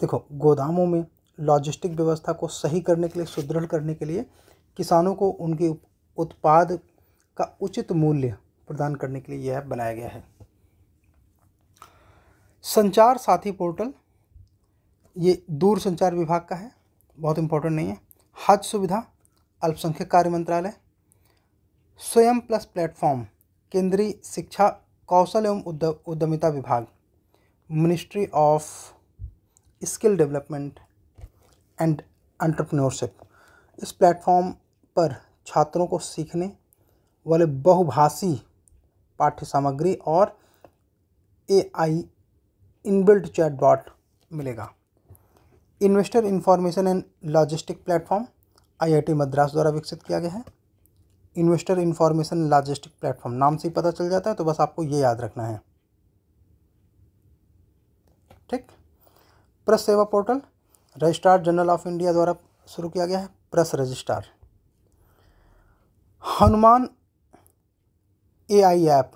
देखो, गोदामों में लॉजिस्टिक व्यवस्था को सही करने के लिए, सुदृढ़ करने के लिए, किसानों को उनके उत्पाद का उचित मूल्य प्रदान करने के लिए यह ऐप बनाया गया है। संचार साथी पोर्टल, ये दूर संचार विभाग का है, बहुत इम्पोर्टेंट नहीं है। हज सुविधा, अल्पसंख्यक कार्य मंत्रालय। स्वयं प्लस प्लेटफॉर्म, केंद्रीय शिक्षा, कौशल एवं उद्यमिता विभाग, ministry of skill development and entrepreneurship. इस प्लेटफॉर्म पर छात्रों को सीखने वाले बहुभाषी पाठ्य सामग्री और AI इनबिल्ट चैटबॉट मिलेगा। Investor information and logistic platform, IIT Madras द्वारा विकसित किया गया है। इन्वेस्टर इंफॉर्मेशन लॉजिस्टिक प्लेटफॉर्म, नाम से ही पता चल जाता है, तो बस आपको ये याद रखना है, ठीक। प्रेस सेवा portal, registrar general of India द्वारा शुरू किया गया है, press registrar. Hanuman AI app,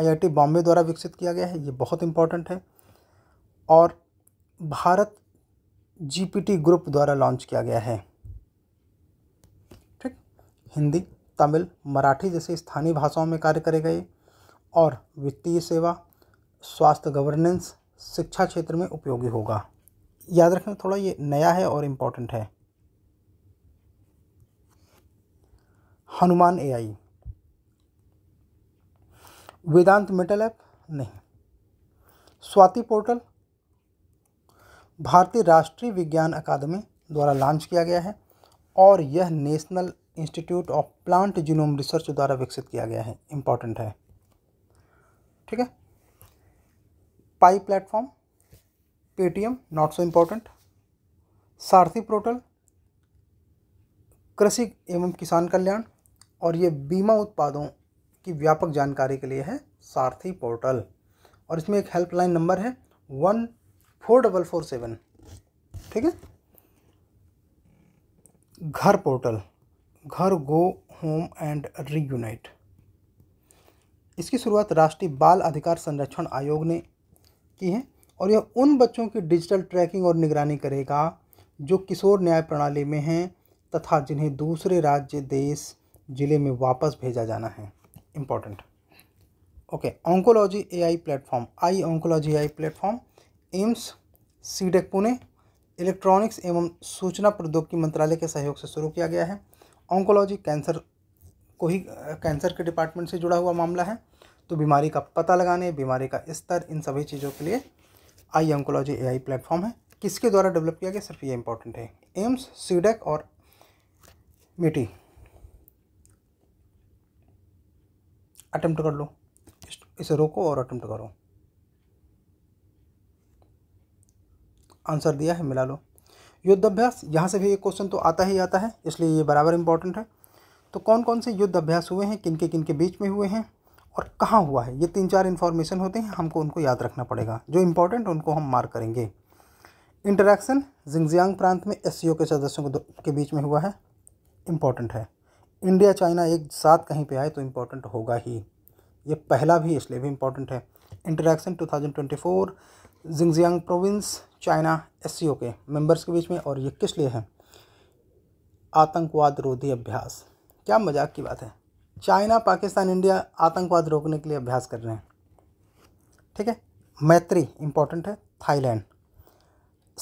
IIT Bombay द्वारा विकसित किया गया है, ये बहुत इम्पोर्टेंट है, और भारत GPT ग्रुप द्वारा लॉन्च किया गया है। हिंदी, तमिल, मराठी जैसी स्थानीय भाषाओं में कार्य करे गए, और वित्तीय सेवा, स्वास्थ्य, गवर्नेंस, शिक्षा क्षेत्र में उपयोगी होगा। याद रखना, थोड़ा ये नया है और इम्पोर्टेंट है। Hanuman AI. Vedanta metal app नहीं। स्वाति पोर्टल भारतीय राष्ट्रीय विज्ञान अकादमी द्वारा लॉन्च किया गया है और यह national institute of plant genome research द्वारा विकसित किया गया है। इम्पॉर्टेंट है, ठीक है। पाई platform, Paytm, not so important. Saarthi portal कृषि एवं किसान कल्याण, और ये बीमा उत्पादों की व्यापक जानकारी के लिए है सारथी पोर्टल। और इसमें एक हेल्पलाइन नंबर है 14447, ठीक है। घर पोर्टल, घर गो होम एंड रीयूनाइट, इसकी शुरुआत राष्ट्रीय बाल अधिकार संरक्षण आयोग ने की है और यह उन बच्चों की डिजिटल ट्रैकिंग और निगरानी करेगा जो किशोर न्याय प्रणाली में हैं तथा जिन्हें दूसरे राज्य, देश, जिले में वापस भेजा जाना है। Important, okay. Oncology AI platform, I oncology AI platform, AIIMS, CDAC Pune, electronics एवं सूचना प्रौद्योगिकी मंत्रालय के सहयोग से शुरू किया गया है। ऑन्कोलॉजी कैंसर को ही, कैंसर के डिपार्टमेंट से जुड़ा हुआ मामला है, तो बीमारी का पता लगाने, बीमारी का स्तर, इन सभी चीज़ों के लिए आई ऑन्कोलॉजी एआई प्लेटफॉर्म है। किसके द्वारा डेवलप किया गया, सिर्फ ये इम्पोर्टेंट है। एम्स, सीडेक और मिटी, अटेम्प्ट कर लो, इसे रोको और अटेम्प्ट करो। आंसर दिया है, मिला लो। युद्धाभ्यास, यहाँ से भी एक क्वेश्चन तो आता ही आता है, इसलिए ये बराबर इम्पोर्टेंट है। तो कौन कौन से युद्ध अभ्यास हुए हैं, किनके बीच में हुए हैं और कहाँ हुआ है, ये 3-4 इन्फॉर्मेशन होते हैं, हमको उनको याद रखना पड़ेगा। जो इम्पोर्टेंट उनको हम मार्क करेंगे। इंटरैक्शन जिंगजियांग प्रांत में एससीओ के सदस्यों के बीच में हुआ है, इम्पॉर्टेंट है। इंडिया चाइना एक साथ कहीं पे आए तो इम्पॉर्टेंट होगा ही, ये पहला भी इसलिए भी इम्पॉर्टेंट है। Interaction 2024 Xinjiang province, China, SCO के मेंबर्स के बीच में, और ये किस लिए है, आतंकवाद रोधी अभ्यास। क्या मजाक की बात है, चाइना, पाकिस्तान, इंडिया आतंकवाद रोकने के लिए अभ्यास कर रहे हैं, ठीक है। मैत्री इम्पॉर्टेंट है। थाईलैंड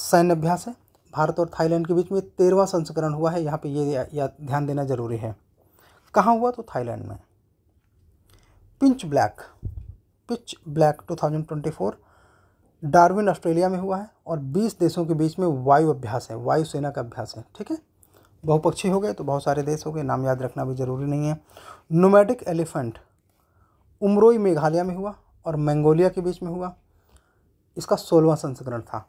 सैन्य अभ्यास है, भारत और थाईलैंड के बीच में 13वां संस्करण हुआ है, यहाँ पे ये ध्यान देना जरूरी है। कहाँ हुआ, तो थाईलैंड में। पिच ब्लैक 2024 डार्विन, ऑस्ट्रेलिया में हुआ है और 20 देशों के बीच में वायु अभ्यास है, वायुसेना का अभ्यास है, ठीक है। बहुपक्षी हो गए तो बहुत सारे देश हो गए, नाम याद रखना भी ज़रूरी नहीं है। नोमैडिक एलिफेंट उमरोई, मेघालय में हुआ और मंगोलिया के बीच में हुआ, इसका 16वां संस्करण था।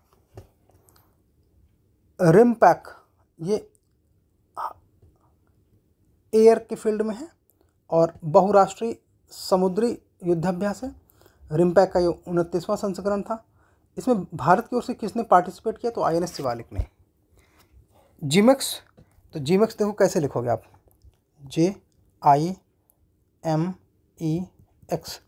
रिम पैक, ये एयर के फील्ड में है और बहुराष्ट्रीय समुद्री युद्धाभ्यास है। रिम पैक का ये 29वां संस्करण था। इसमें भारत की ओर से किसने पार्टिसिपेट किया, तो आईएनएस शिवालिक ने। जीमेक्स, तो जीमेक्स देखो कैसे लिखोगे आप, JIMEX,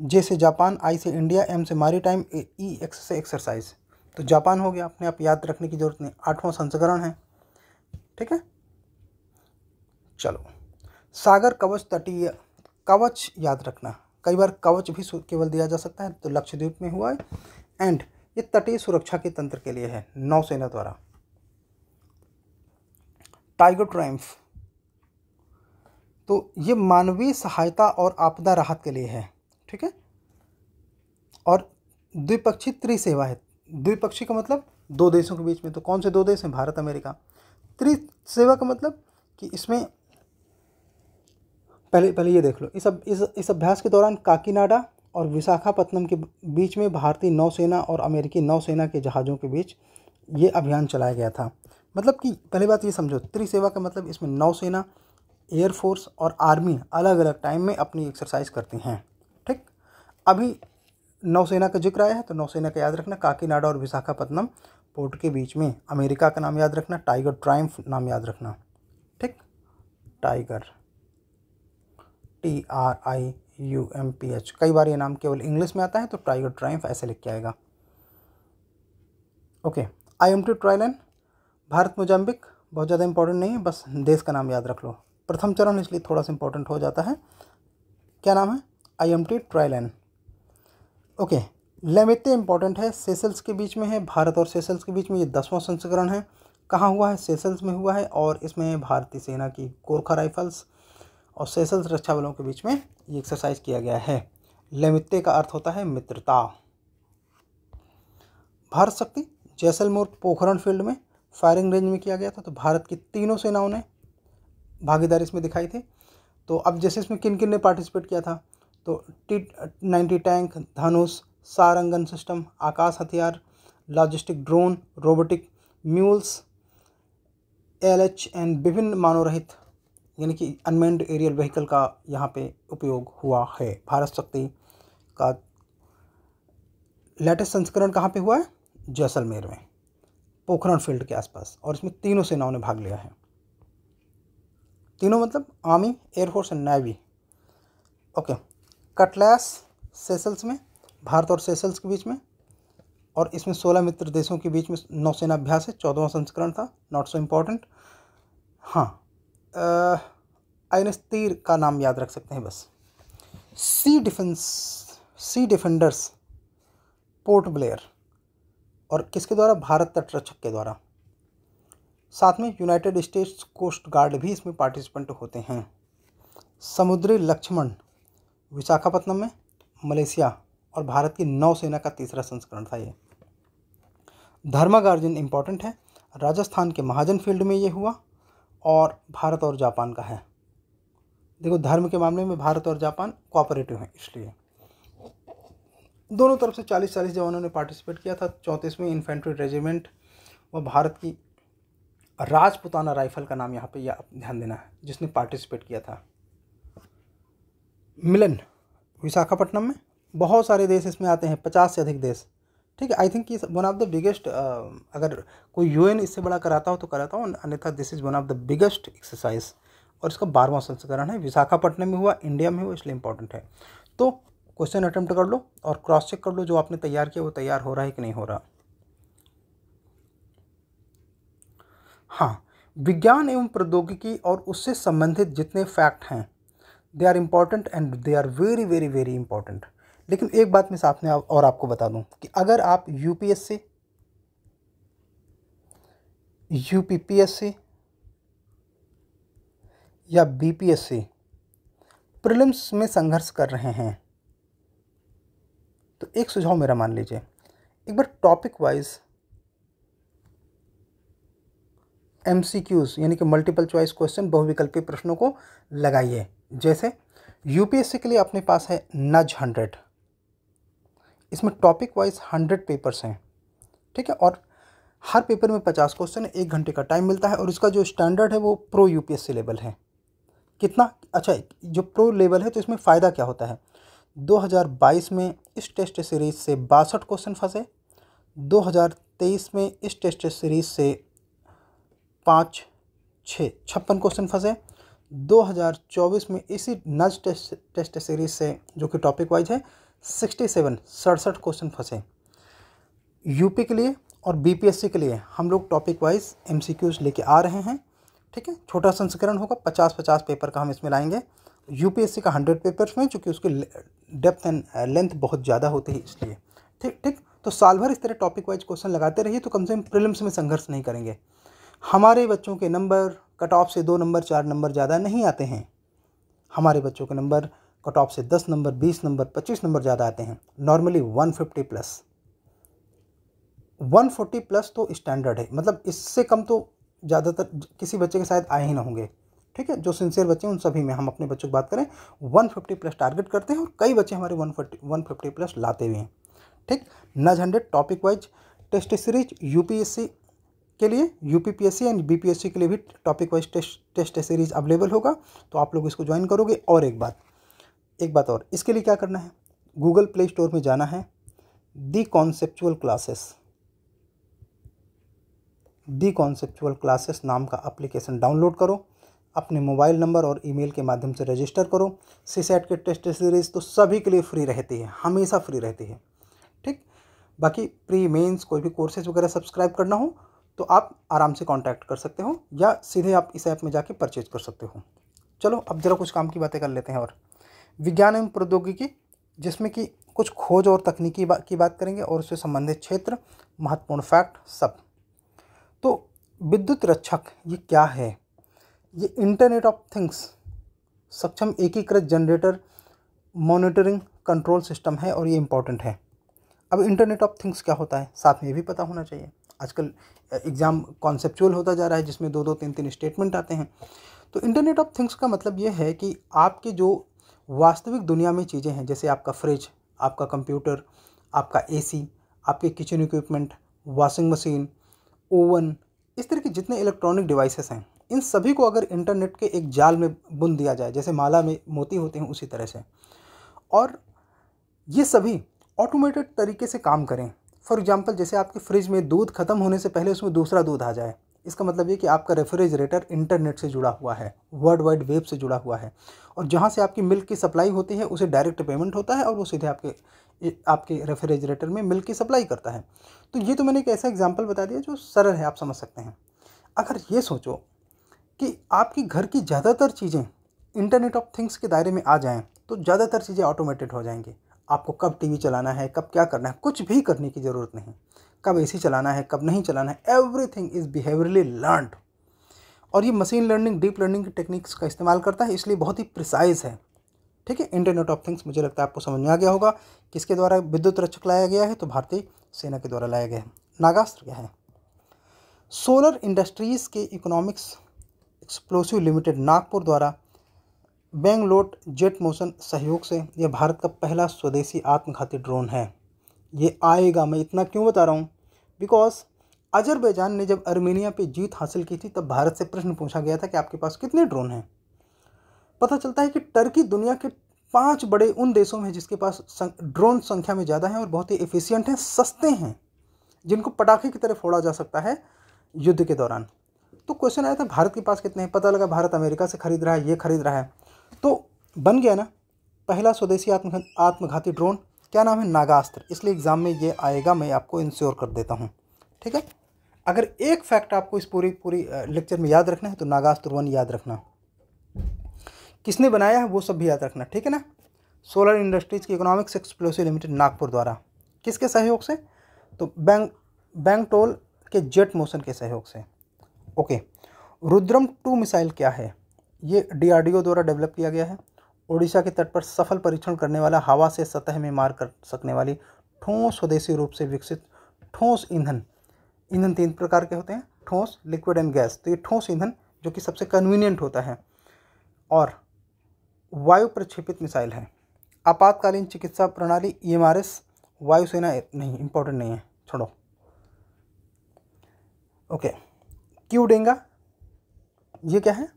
जे से जापान, आई से इंडिया, एम से मारी टाइम, EX से एक्सरसाइज, तो जापान हो गया, अपने आप याद रखने की जरूरत नहीं, 8वां संस्करण है, ठीक है। चलो, सागर कवच, तटीय कवच याद रखना, कई बार कवच भी केवल दिया जा सकता है, तो लक्षद्वीप में हुआ है। एंड ये तटीय सुरक्षा के तंत्र के लिए है, नौसेना द्वारा। टाइगर ट्रायम्फ, तो ये मानवीय सहायता और आपदा राहत के लिए है, ठीक है। और द्विपक्षीय त्रिसेवा है, द्विपक्षीय का मतलब 2 देशों के बीच में, तो कौन से 2 देश हैं, भारत, अमेरिका। त्रिसेवा का मतलब कि इसमें पहले ये देख लो, इस अभ्यास के दौरान काकीनाडा और विशाखापत्तनम के बीच में भारतीय नौसेना और अमेरिकी नौसेना के जहाज़ों के बीच ये अभियान चलाया गया था। मतलब कि पहली बात ये समझो, त्रिसेवा का मतलब इसमें नौसेना, एयरफोर्स और आर्मी अलग अलग टाइम में अपनी एक्सरसाइज करती हैं, ठीक। अभी नौसेना का जिक्र आया है, तो नौसेना का याद रखना, काकीनाडा और विशाखापत्तनम पोर्ट के बीच में। अमेरिका का नाम याद रखना, टाइगर ट्रायम्फ नाम याद रखना, ठीक। टाइगर, TRIUMPH, कई बार ये नाम केवल इंग्लिश में आता है, तो टाइगर ट्रायम्फ ऐसे लिख के आएगा, okay. IMT trilat, Bharat, Mozambique, बहुत ज़्यादा इंपॉर्टेंट नहीं है, बस देश का नाम याद रख लो, प्रथम चरण इसलिए थोड़ा सा इंपॉर्टेंट हो जाता है। क्या नाम है, IMT ट्रायलन, ओके। लेमेते इंपॉर्टेंट है, सेशल्स के बीच में है, भारत और सेशल्स के बीच में, ये 10वां संस्करण है। कहाँ हुआ है, सेशल्स में हुआ है और इसमें भारतीय सेना की गोरखा राइफल्स और सेशल सुरक्षा बलों के बीच में ये एक्सरसाइज किया गया है। लैमित्ते का अर्थ होता है मित्रता। भारत शक्ति जैसलमेर पोखरण फील्ड में फायरिंग रेंज में किया गया था, तो भारत की तीनों सेनाओं ने भागीदारी इसमें दिखाई थी। तो अब जैसे इसमें किन किन ने पार्टिसिपेट किया था, तो T-90 टैंक, धनुष, सारंगन सिस्टम, आकाश हथियार, logistic drone, robotic mules, LH and विभिन्न मानवरहित यानी कि अनमेंड एरियल व्हीकल का यहाँ पे उपयोग हुआ है। भारत शक्ति का लेटेस्ट संस्करण कहाँ पे हुआ है? जैसलमेर में पोखरण फील्ड के आसपास, और इसमें तीनों सेनाओं ने भाग लिया है। तीनों मतलब army, air force and navy. Okay, Cutlass Seychelles में, भारत और सेशल्स के बीच में, और इसमें 16 मित्र देशों के बीच में नौसेना अभ्यास है। 14वां संस्करण था, नॉट सो इम्पोर्टेंट। हाँ, आईएनएस तीर का नाम याद रख सकते हैं बस। सी डिफेंडर्स पोर्ट ब्लेयर, और किसके द्वारा? भारत तटरक्षक के द्वारा। साथ में यूनाइटेड स्टेट्स कोस्ट गार्ड भी इसमें पार्टिसिपेंट होते हैं। समुद्री लक्ष्मण विशाखापट्टनम में, मलेशिया और भारत की नौसेना का तीसरा संस्करण था ये। धर्मागार्जुन इम्पॉर्टेंट है, राजस्थान के महाजन फील्ड में ये हुआ, और भारत और जापान का है। देखो, धर्म के मामले में भारत और जापान कोऑपरेटिव हैं, इसलिए दोनों तरफ से 40-40 जवानों ने पार्टिसिपेट किया था। 34वीं इन्फेंट्री रेजिमेंट व भारत की राजपुताना राइफल का नाम यहाँ पे ध्यान देना है जिसने पार्टिसिपेट किया था। मिलन विशाखापट्टनम में, बहुत सारे देश इसमें आते हैं, 50 से अधिक देश, ठीक है। I think is one of the biggest, अगर कोई UN इससे बड़ा कराता हो तो कराता हो, अन्यथा this is one of the biggest exercise. और इसका 12वां संस्करण है, विशाखापट्टनम में हुआ, इंडिया में हुआ, इसलिए इम्पोर्टेंट है। तो क्वेश्चन अटेम्प्ट कर लो और क्रॉस चेक कर लो जो आपने तैयार किया वो तैयार हो रहा है कि नहीं हो रहा। हाँ, विज्ञान एवं प्रौद्योगिकी और उससे संबंधित जितने फैक्ट हैं, they are important and they are very very very important. लेकिन एक बात मैं साथ में और आपको बता दूं कि अगर आप UPSC, UPPSC या BPSC प्रीलिम्स में संघर्ष कर रहे हैं, तो एक सुझाव मेरा मान लीजिए, एक बार टॉपिक वाइज MCQs यानी कि मल्टीपल चॉइस क्वेश्चन, बहुविकल्पी प्रश्नों को लगाइए। जैसे UPSC के लिए अपने पास है NUDGE 100, इसमें टॉपिक वाइज 100 पेपर्स हैं, ठीक है, और हर पेपर में 50 क्वेश्चन, 1 घंटे का टाइम मिलता है, और इसका जो स्टैंडर्ड है वो प्रो UPSC लेवल है। कितना अच्छा, जो प्रो लेवल है, तो इसमें फ़ायदा क्या होता है? 2022 में इस टेस्ट सीरीज़ से 62 क्वेश्चन फंसे, 2023 में इस टेस्ट सीरीज़ से 56 क्वेश्चन फंसे, 2024 में इसी नज टेस्ट सीरीज से, जो कि टॉपिक वाइज है, 67 क्वेश्चन फंसे। यूपी के लिए और BPSC के लिए हम लोग टॉपिक वाइज MCQs लेके आ रहे हैं, ठीक है। छोटा संस्करण होगा, 50-50 पेपर का हम इसमें लाएंगे। UPSC का 100 पेपर्स में, चूँकि उसकी डेप्थ एंड लेंथ बहुत ज़्यादा होती है, इसलिए ठीक। तो साल भर इस तरह टॉपिक वाइज क्वेश्चन लगाते रहिए, तो कम से कम प्रीलिम्स में संघर्ष नहीं करेंगे। हमारे बच्चों के नंबर कट ऑफ से 2 नंबर 4 नंबर ज़्यादा नहीं आते हैं। हमारे बच्चों के नंबर कट ऑफ से 10 नंबर 20 नंबर 25 नंबर ज़्यादा आते हैं। नॉर्मली 150 प्लस 140 प्लस तो स्टैंडर्ड है, मतलब इससे कम तो ज़्यादातर किसी बच्चे के शायद आए ही ना होंगे, ठीक है। जो सिंसियर बच्चे हैं उन सभी में, हम अपने बच्चों की बात करें, 150 प्लस टारगेट करते हैं, और कई बच्चे हमारे 150 प्लस लाते हुए हैं, ठीक। NUDGE 100 topic wise test series, UPSC के लिए, UPPSC एंड BPSC के लिए भी topic wise test series available होगा, तो आप लोग इसको ज्वाइन करोगे। और एक बात और, इसके लिए क्या करना है, गूगल प्ले स्टोर में जाना है, दी कॉन्सेप्चुअल क्लासेस नाम का एप्लीकेशन डाउनलोड करो, अपने मोबाइल नंबर और ईमेल के माध्यम से रजिस्टर करो। CSAT के टेस्ट सीरीज़ तो सभी के लिए फ्री रहती है, हमेशा फ्री रहती है, ठीक। बाकी प्री मेंस कोई भी कोर्सेज वगैरह सब्सक्राइब करना हो तो आप आराम से कांटेक्ट कर सकते हो, या सीधे आप इस ऐप में जाके परचेज कर सकते हो। चलो, अब ज़रा कुछ काम की बातें कर लेते हैं। और विज्ञान एवं प्रौद्योगिकी, जिसमें कि कुछ खोज और तकनीकी की बात करेंगे, और उससे संबंधित क्षेत्र, महत्वपूर्ण फैक्ट सब। तो विद्युत रक्षक ये क्या है? ये इंटरनेट ऑफ थिंग्स सक्षम एकीकृत जनरेटर मॉनिटरिंग कंट्रोल सिस्टम है और ये इम्पॉर्टेंट है। अब इंटरनेट ऑफ थिंग्स क्या होता है साथ में ये भी पता होना चाहिए। आजकल एग्ज़ाम कॉन्सेप्चुअल होता जा रहा है जिसमें दो दो तीन तीन स्टेटमेंट आते हैं। तो इंटरनेट ऑफ थिंग्स का मतलब ये है कि आपके जो वास्तविक दुनिया में चीज़ें हैं जैसे आपका फ्रिज, आपका कंप्यूटर, आपका एसी, आपके kitchen equipment, washing machine, oven, इस तरह के जितने इलेक्ट्रॉनिक डिवाइसेस हैं इन सभी को अगर इंटरनेट के एक जाल में बुन दिया जाए जैसे माला में मोती होते हैं उसी तरह से, और ये सभी ऑटोमेटेड तरीके से काम करें। फॉर एग्जांपल जैसे आपके फ्रिज में दूध ख़त्म होने से पहले उसमें दूसरा दूध आ जाए, इसका मतलब ये कि आपका रेफ्रिजरेटर इंटरनेट से जुड़ा हुआ है, वर्ल्ड वाइड वेब से जुड़ा हुआ है, और जहाँ से आपकी मिल्क की सप्लाई होती है उसे डायरेक्ट पेमेंट होता है और वो सीधे आपके रेफ्रिजरेटर में मिल्क की सप्लाई करता है। तो ये तो मैंने एक ऐसा एग्जाम्पल बता दिया जो सरल है, आप समझ सकते हैं। अगर ये सोचो कि आपकी घर की ज़्यादातर चीज़ें इंटरनेट ऑफ थिंग्स के दायरे में आ जाएं तो ज़्यादातर चीज़ें ऑटोमेटेड हो जाएंगी। आपको कब टीवी चलाना है, कब क्या करना है, कुछ भी करने की ज़रूरत नहीं, कब एसी चलाना है, कब नहीं चलाना है, एवरीथिंग इज़ बिहेवियरली लर्नड। और ये मशीन लर्निंग, डीप लर्निंग की टेक्निक्स का इस्तेमाल करता है, इसलिए बहुत ही प्रिसाइज है। ठीक है, इंटरनेट ऑफ थिंग्स मुझे लगता है आपको समझ में आ गया होगा। किसके द्वारा विद्युत रक्षक लाया गया है तो भारतीय सेना के द्वारा लाया गया है। नागास्त्र क्या है? सोलर इंडस्ट्रीज़ के इकोनॉमिक्स एक्सप्लोसिव लिमिटेड नागपुर द्वारा बेंगलोर जेट मोशन सहयोग से यह भारत का पहला स्वदेशी आत्मघाती ड्रोन है। ये आएगा, मैं इतना क्यों बता रहा हूँ, बिकॉज अजरबैजान ने जब आर्मेनिया पे जीत हासिल की थी तब भारत से प्रश्न पूछा गया था कि आपके पास कितने ड्रोन हैं। पता चलता है कि टर्की दुनिया के 5 बड़े उन देशों में है जिसके पास ड्रोन संख्या में ज़्यादा हैं और बहुत ही एफिशिएंट हैं, सस्ते हैं, जिनको पटाखे की तरह फोड़ा जा सकता है युद्ध के दौरान। तो क्वेश्चन आया था भारत के पास कितने हैं, पता लगा भारत अमेरिका से खरीद रहा है, ये खरीद रहा है, तो बन गया ना पहला स्वदेशी आत्मघाती ड्रोन। क्या नाम है? नागास्त्र। इसलिए एग्ज़ाम में ये आएगा, मैं आपको इंश्योर कर देता हूँ। ठीक है, अगर एक फैक्ट आपको इस पूरी लेक्चर में याद रखना है तो नागास्त्र 1 याद रखना, किसने बनाया है वो सब भी याद रखना। ठीक है ना, सोलर इंडस्ट्रीज़ की इकोनॉमिक्स एक्सप्लोसिव लिमिटेड नागपुर द्वारा किसके सहयोग से? तो बैंगलोर के जेट मोशन के सहयोग से। ओके, रुद्रम 2 मिसाइल क्या है? ये डीआरडीओ द्वारा डेवलप किया गया है। ओडिशा के तट पर सफल परीक्षण करने वाला, हवा से सतह में मार कर सकने वाली ठोस स्वदेशी रूप से विकसित ठोस ईंधन 3 प्रकार के होते हैं, ठोस, लिक्विड एंड गैस। तो ये ठोस ईंधन जो कि सबसे कन्वीनियंट होता है और वायु प्रक्षेपित मिसाइल है। आपातकालीन चिकित्सा प्रणाली EMRS वायुसेना, नहीं इम्पोर्टेंट नहीं है, छोड़ो। ओके, क्यूडेंगा ये क्या है?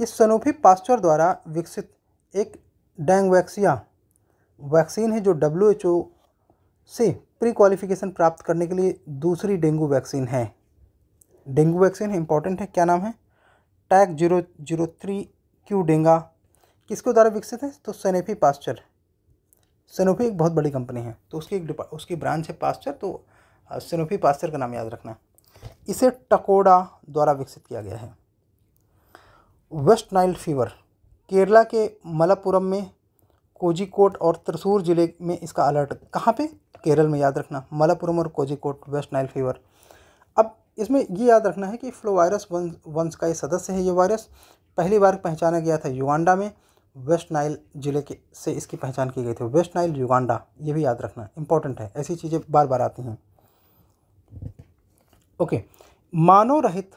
ये सनोफी पास्चर द्वारा विकसित एक डेंगवैक्सिया वैक्सीन है जो WHO से प्री क्वालिफिकेशन प्राप्त करने के लिए दूसरी डेंगू वैक्सीन है। डेंगू वैक्सीन है, इंपॉर्टेंट है। क्या नाम है? TAC-003 क्यूडेंगा। किसके द्वारा विकसित है? तो सनोफी पास्चर। सनोफी एक बहुत बड़ी कंपनी है तो उसकी ब्रांच है पास्चर, तो सनोफी पास्चर का नाम याद रखना। इसे टकोडा द्वारा विकसित किया गया है। वेस्ट नाइल फीवर, केरला के मलप्पुरम में, कोझिकोड और त्रिशूर जिले में इसका अलर्ट। कहाँ पे? केरल में याद रखना, मलप्पुरम और कोझिकोड, वेस्ट नाइल फीवर। अब इसमें ये याद रखना है कि फ्लोवायरस वंश का ये सदस्य है। ये वायरस पहली बार पहचाना गया था युगांडा में, वेस्ट नाइल जिले के से इसकी पहचान की गई थी। वेस्ट नाइल, युगांडा, ये भी याद रखना, इंपॉर्टेंट है, ऐसी चीज़ें बार बार आती हैं। ओके, मानव रहित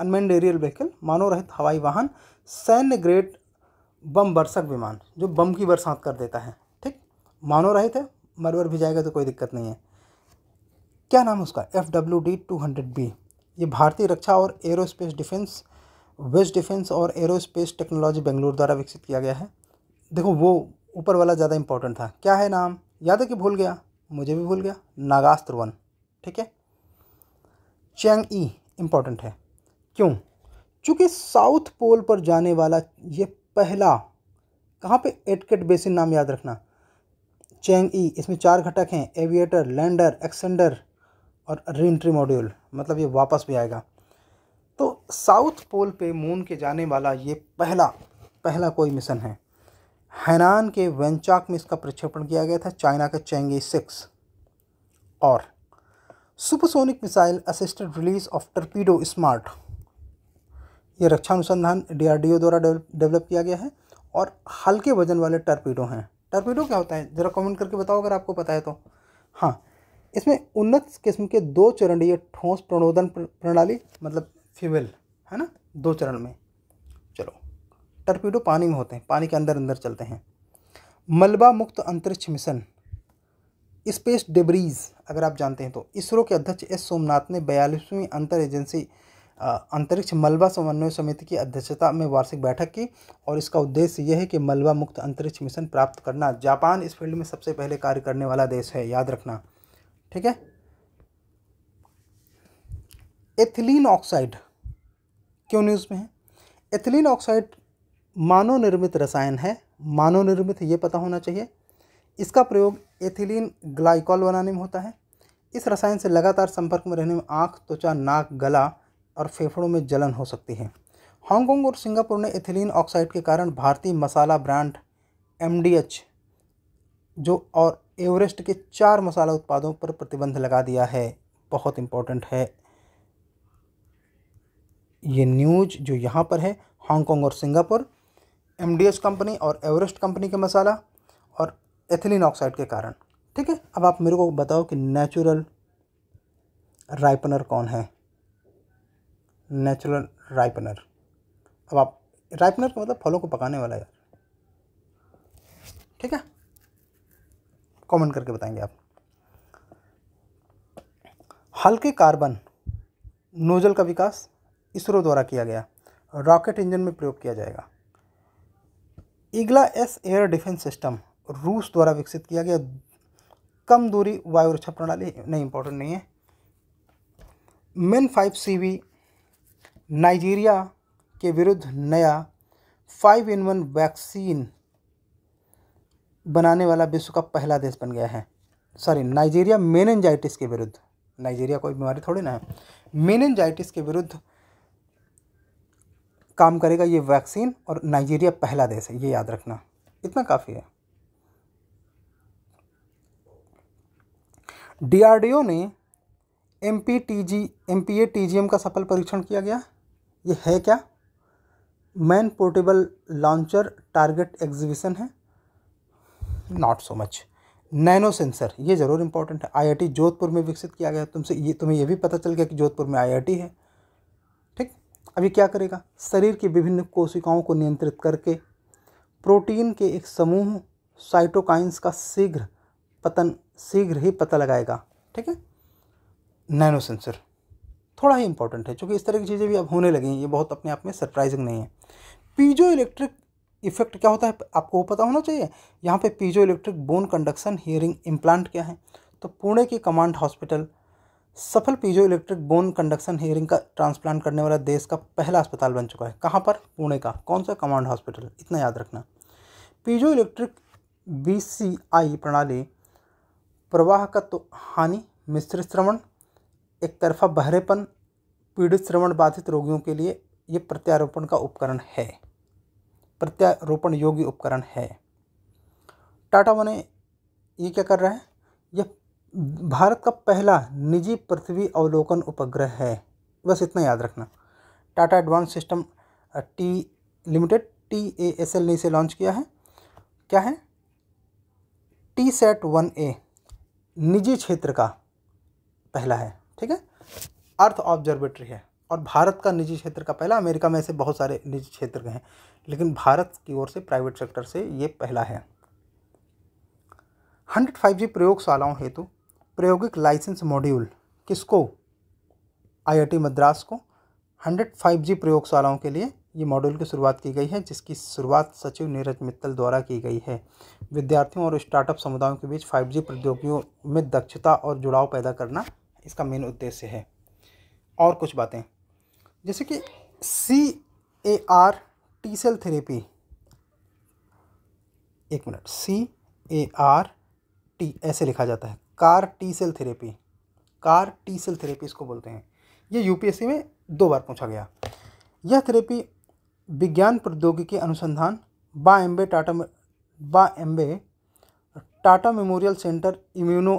अनमैन्ड एरियल व्हीकल, मानव रहित हवाई वाहन, सैन्य ग्रेड बम बरसक विमान जो बम की बरसात कर देता है। ठीक, मानव रहित है, मरवर भी जाएगा तो कोई दिक्कत नहीं है। क्या नाम है उसका? FWD-200B। ये भारतीय रक्षा और एरोस्पेस डिफेंस, वेस्ट डिफेंस और एरोस्पेस टेक्नोलॉजी बेंगलुरु द्वारा विकसित किया गया है। देखो वो ऊपर वाला ज़्यादा इंपॉर्टेंट था। क्या है नाम? याद है कि भूल गया, मुझे भी भूल गया। नागास्त्र 1। ठीक है, चेंगई इम्पॉर्टेंट है, क्यों? चूँकि साउथ पोल पर जाने वाला ये पहला, कहाँ पे? एटकेट बेसिन, नाम याद रखना। चेंगई, इसमें 4 घटक हैं, एविएटर, लैंडर, एक्सेंडर और रीएंट्री मॉड्यूल, मतलब ये वापस भी आएगा। तो साउथ पोल पे मून के जाने वाला ये पहला कोई मिशन है। हैनान के वेंचाक में इसका प्रक्षेपण किया गया था, चाइना का चेंगई 6। और supersonic missile assisted release of torpedo smart, ये रक्षा अनुसंधान DRDO द्वारा डेवलप किया गया है और हल्के वजन वाले टर्पीडो हैं। टर्पीडो क्या होता है ज़रा कमेंट करके बताओ अगर आपको पता है तो। हाँ, इसमें उन्नत किस्म के दो चरणीय ठोस प्रणोदन प्रणाली मतलब फ्यूल है ना, दो चरण में। चलो, टर्पीडो पानी में होते हैं, पानी के अंदर अंदर चलते हैं। मलबा मुक्त अंतरिक्ष मिशन स्पेस डिब्रीज अगर आप जानते हैं तो, इसरो के अध्यक्ष एस सोमनाथ ने 42वीं अंतर एजेंसी अंतरिक्ष मलबा समन्वय समिति की अध्यक्षता में वार्षिक बैठक की और इसका उद्देश्य यह है कि मलबा मुक्त अंतरिक्ष मिशन प्राप्त करना। जापान इस फील्ड में सबसे पहले कार्य करने वाला देश है, याद रखना, ठीक है। एथिलीन ऑक्साइड क्यों न्यूज़ में है? एथिलीन ऑक्साइड मानव निर्मित रसायन है, मानव निर्मित ये पता होना चाहिए। इसका प्रयोग एथिलीन ग्लाइकॉल बनाने में होता है। इस रसायन से लगातार संपर्क में रहने में आँख, त्वचा, नाक, गला और फेफड़ों में जलन हो सकती है। हांगकांग और सिंगापुर ने एथिलीन ऑक्साइड के कारण भारतीय मसाला ब्रांड MDH जो और एवरेस्ट के 4 मसाला उत्पादों पर प्रतिबंध लगा दिया है। बहुत इम्पोर्टेंट है ये न्यूज जो यहाँ पर है। हांगकांग और सिंगापुर MDH कंपनी और एवरेस्ट कंपनी के मसाला और एथिलीन ऑक्साइड के कारण, ठीक है। अब आप मेरे को बताओ कि नेचुरल राइपनर कौन है? नेचुरल राइपनर, अब आप राइपनर का मतलब फलों को पकाने वाला है, ठीक है। कमेंट करके बताएंगे आप। हल्के कार्बन नोजल का विकास इसरो द्वारा किया गया, रॉकेट इंजन में प्रयोग किया जाएगा। ईगला-S एयर डिफेंस सिस्टम रूस द्वारा विकसित किया गया कम दूरी वायु रक्षा प्रणाली, नहीं इंपॉर्टेंट नहीं है। मेन 5CV नाइजीरिया के विरुद्ध नया 5-in-1 वैक्सीन बनाने वाला विश्व का पहला देश बन गया है। सॉरी, नाइजीरिया मेनिनजाइटिस के विरुद्ध, नाइजीरिया कोई बीमारी थोड़ी ना है, मेनिनजाइटिस के विरुद्ध काम करेगा ये वैक्सीन और नाइजीरिया पहला देश है, ये याद रखना, इतना काफ़ी है। DRDO ने MPATGM का सफल परीक्षण किया गया। ये है क्या? Man portable launcher target exhibition है, not so much. Nano sensor ये ज़रूर इम्पोर्टेंट है, IIT जोधपुर में विकसित किया गया। तुमसे ये, तुम्हें यह भी पता चल गया कि जोधपुर में IIT है, ठीक। अब ये क्या करेगा? शरीर की विभिन्न कोशिकाओं को नियंत्रित करके प्रोटीन के एक समूह साइटोकाइंस का शीघ्र ही पता लगाएगा, ठीक है। नैनो सेंसर थोड़ा ही इम्पोर्टेंट है क्योंकि इस तरह की चीज़ें भी अब होने लगी हैं, ये बहुत अपने आप में सरप्राइजिंग नहीं है। पीजो इलेक्ट्रिक इफेक्ट क्या होता है आपको वो पता होना चाहिए। यहाँ पे piezo electric bone conduction hearing implant क्या है? तो पुणे के कमांड हॉस्पिटल सफल piezo electric bone conduction hearing का ट्रांसप्लांट करने वाला देश का पहला अस्पताल बन चुका है। कहाँ पर? पुणे का कौन सा? कमांड हॉस्पिटल, इतना याद रखना। पीजो इलेक्ट्रिक BCI प्रणाली प्रवाहकत्व हानि, मिश्रित श्रवण, एक तरफा बहरेपन पीड़ित श्रवण बाधित रोगियों के लिए ये प्रत्यारोपण का उपकरण है, प्रत्यारोपण योग्य उपकरण है। टाटा वने ये क्या कर रहा है? यह भारत का पहला निजी पृथ्वी अवलोकन उपग्रह है, बस इतना याद रखना। Tata advance system T limited TASL ने इसे लॉन्च किया है। क्या है? TSAT-1A निजी क्षेत्र का पहला है, ठीक है। अर्थ ऑब्जर्वेटरी है और भारत का निजी क्षेत्र का पहला। अमेरिका में ऐसे बहुत सारे निजी क्षेत्र हैं लेकिन भारत की ओर से प्राइवेट सेक्टर से ये पहला है। 105G प्रयोगशालाओं हेतु प्रायोगिक लाइसेंस मॉड्यूल किसको? IIT मद्रास को 105G प्रयोगशालाओं के लिए ये मॉड्यूल की शुरुआत की गई है, जिसकी शुरुआत सचिव नीरज मित्तल द्वारा की गई है। विद्यार्थियों और स्टार्टअप समुदायों के बीच 5G प्रौद्योगिकियों में दक्षता और जुड़ाव पैदा करना इसका मेन उद्देश्य है। और कुछ बातें जैसे कि CAR T-सेल थेरेपी, एक मिनट, CAR T ऐसे लिखा जाता है, कार T-सेल थेरेपी, कार T-सेल थेरेपी इसको बोलते हैं। ये UPSC में 2 बार पूछा गया। यह थेरेपी विज्ञान प्रौद्योगिकी अनुसंधान बा एम्बे Tata memorial centre immuno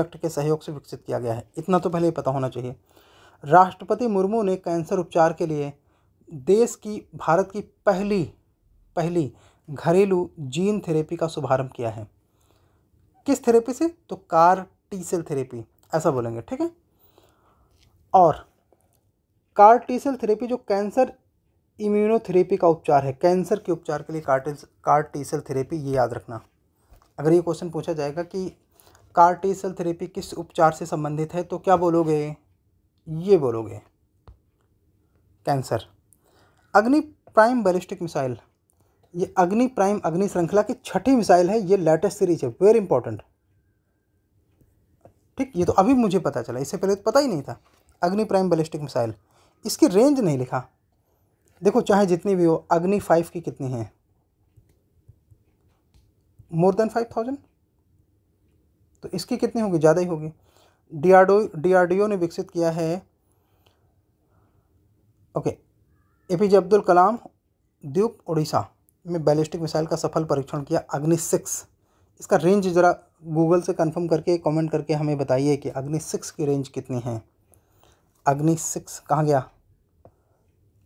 act के सहयोग से विकसित किया गया है, इतना तो पहले पता होना चाहिए। राष्ट्रपति मुर्मू ने कैंसर उपचार के लिए देश की भारत की पहली पहली घरेलू जीन थेरेपी का शुभारंभ किया है। किस थेरेपी से? तो कार टी सेल थेरेपी ऐसा बोलेंगे, ठीक है। और कार टी सेल थेरेपी जो कैंसर इम्यूनोथेरेपी का उपचार है, कैंसर के उपचार के लिए कार टी सेल थेरेपी, ये याद रखना। अगर ये क्वेश्चन पूछा जाएगा कि कार टी सेल थेरेपी किस उपचार से संबंधित है, तो क्या बोलोगे? ये बोलोगे कैंसर। अग्नि प्राइम बैलिस्टिक मिसाइल, ये अग्नि प्राइम अग्नि श्रृंखला की छठी मिसाइल है, ये लेटेस्ट सीरीज है, वेरी इंपॉर्टेंट, ठीक। ये तो अभी मुझे पता चला, इससे पहले तो पता ही नहीं था। अग्नि प्राइम बैलिस्टिक मिसाइल, इसकी रेंज नहीं लिखा, देखो चाहे जितनी भी हो। अग्नि 5 की कितनी है? मोर देन 5000, तो इसकी कितनी होगी? ज़्यादा ही होगी। डीआरडीओ ने विकसित किया है, ओके, एपीजे अब्दुल कलाम द्वीप उड़ीसा में बैलिस्टिक मिसाइल का सफल परीक्षण किया, अग्नि 6। इसका रेंज ज़रा गूगल से कंफर्म करके कमेंट करके हमें बताइए कि अग्नि 6 की रेंज कितनी है। अग्नि 6 कहाँ गया?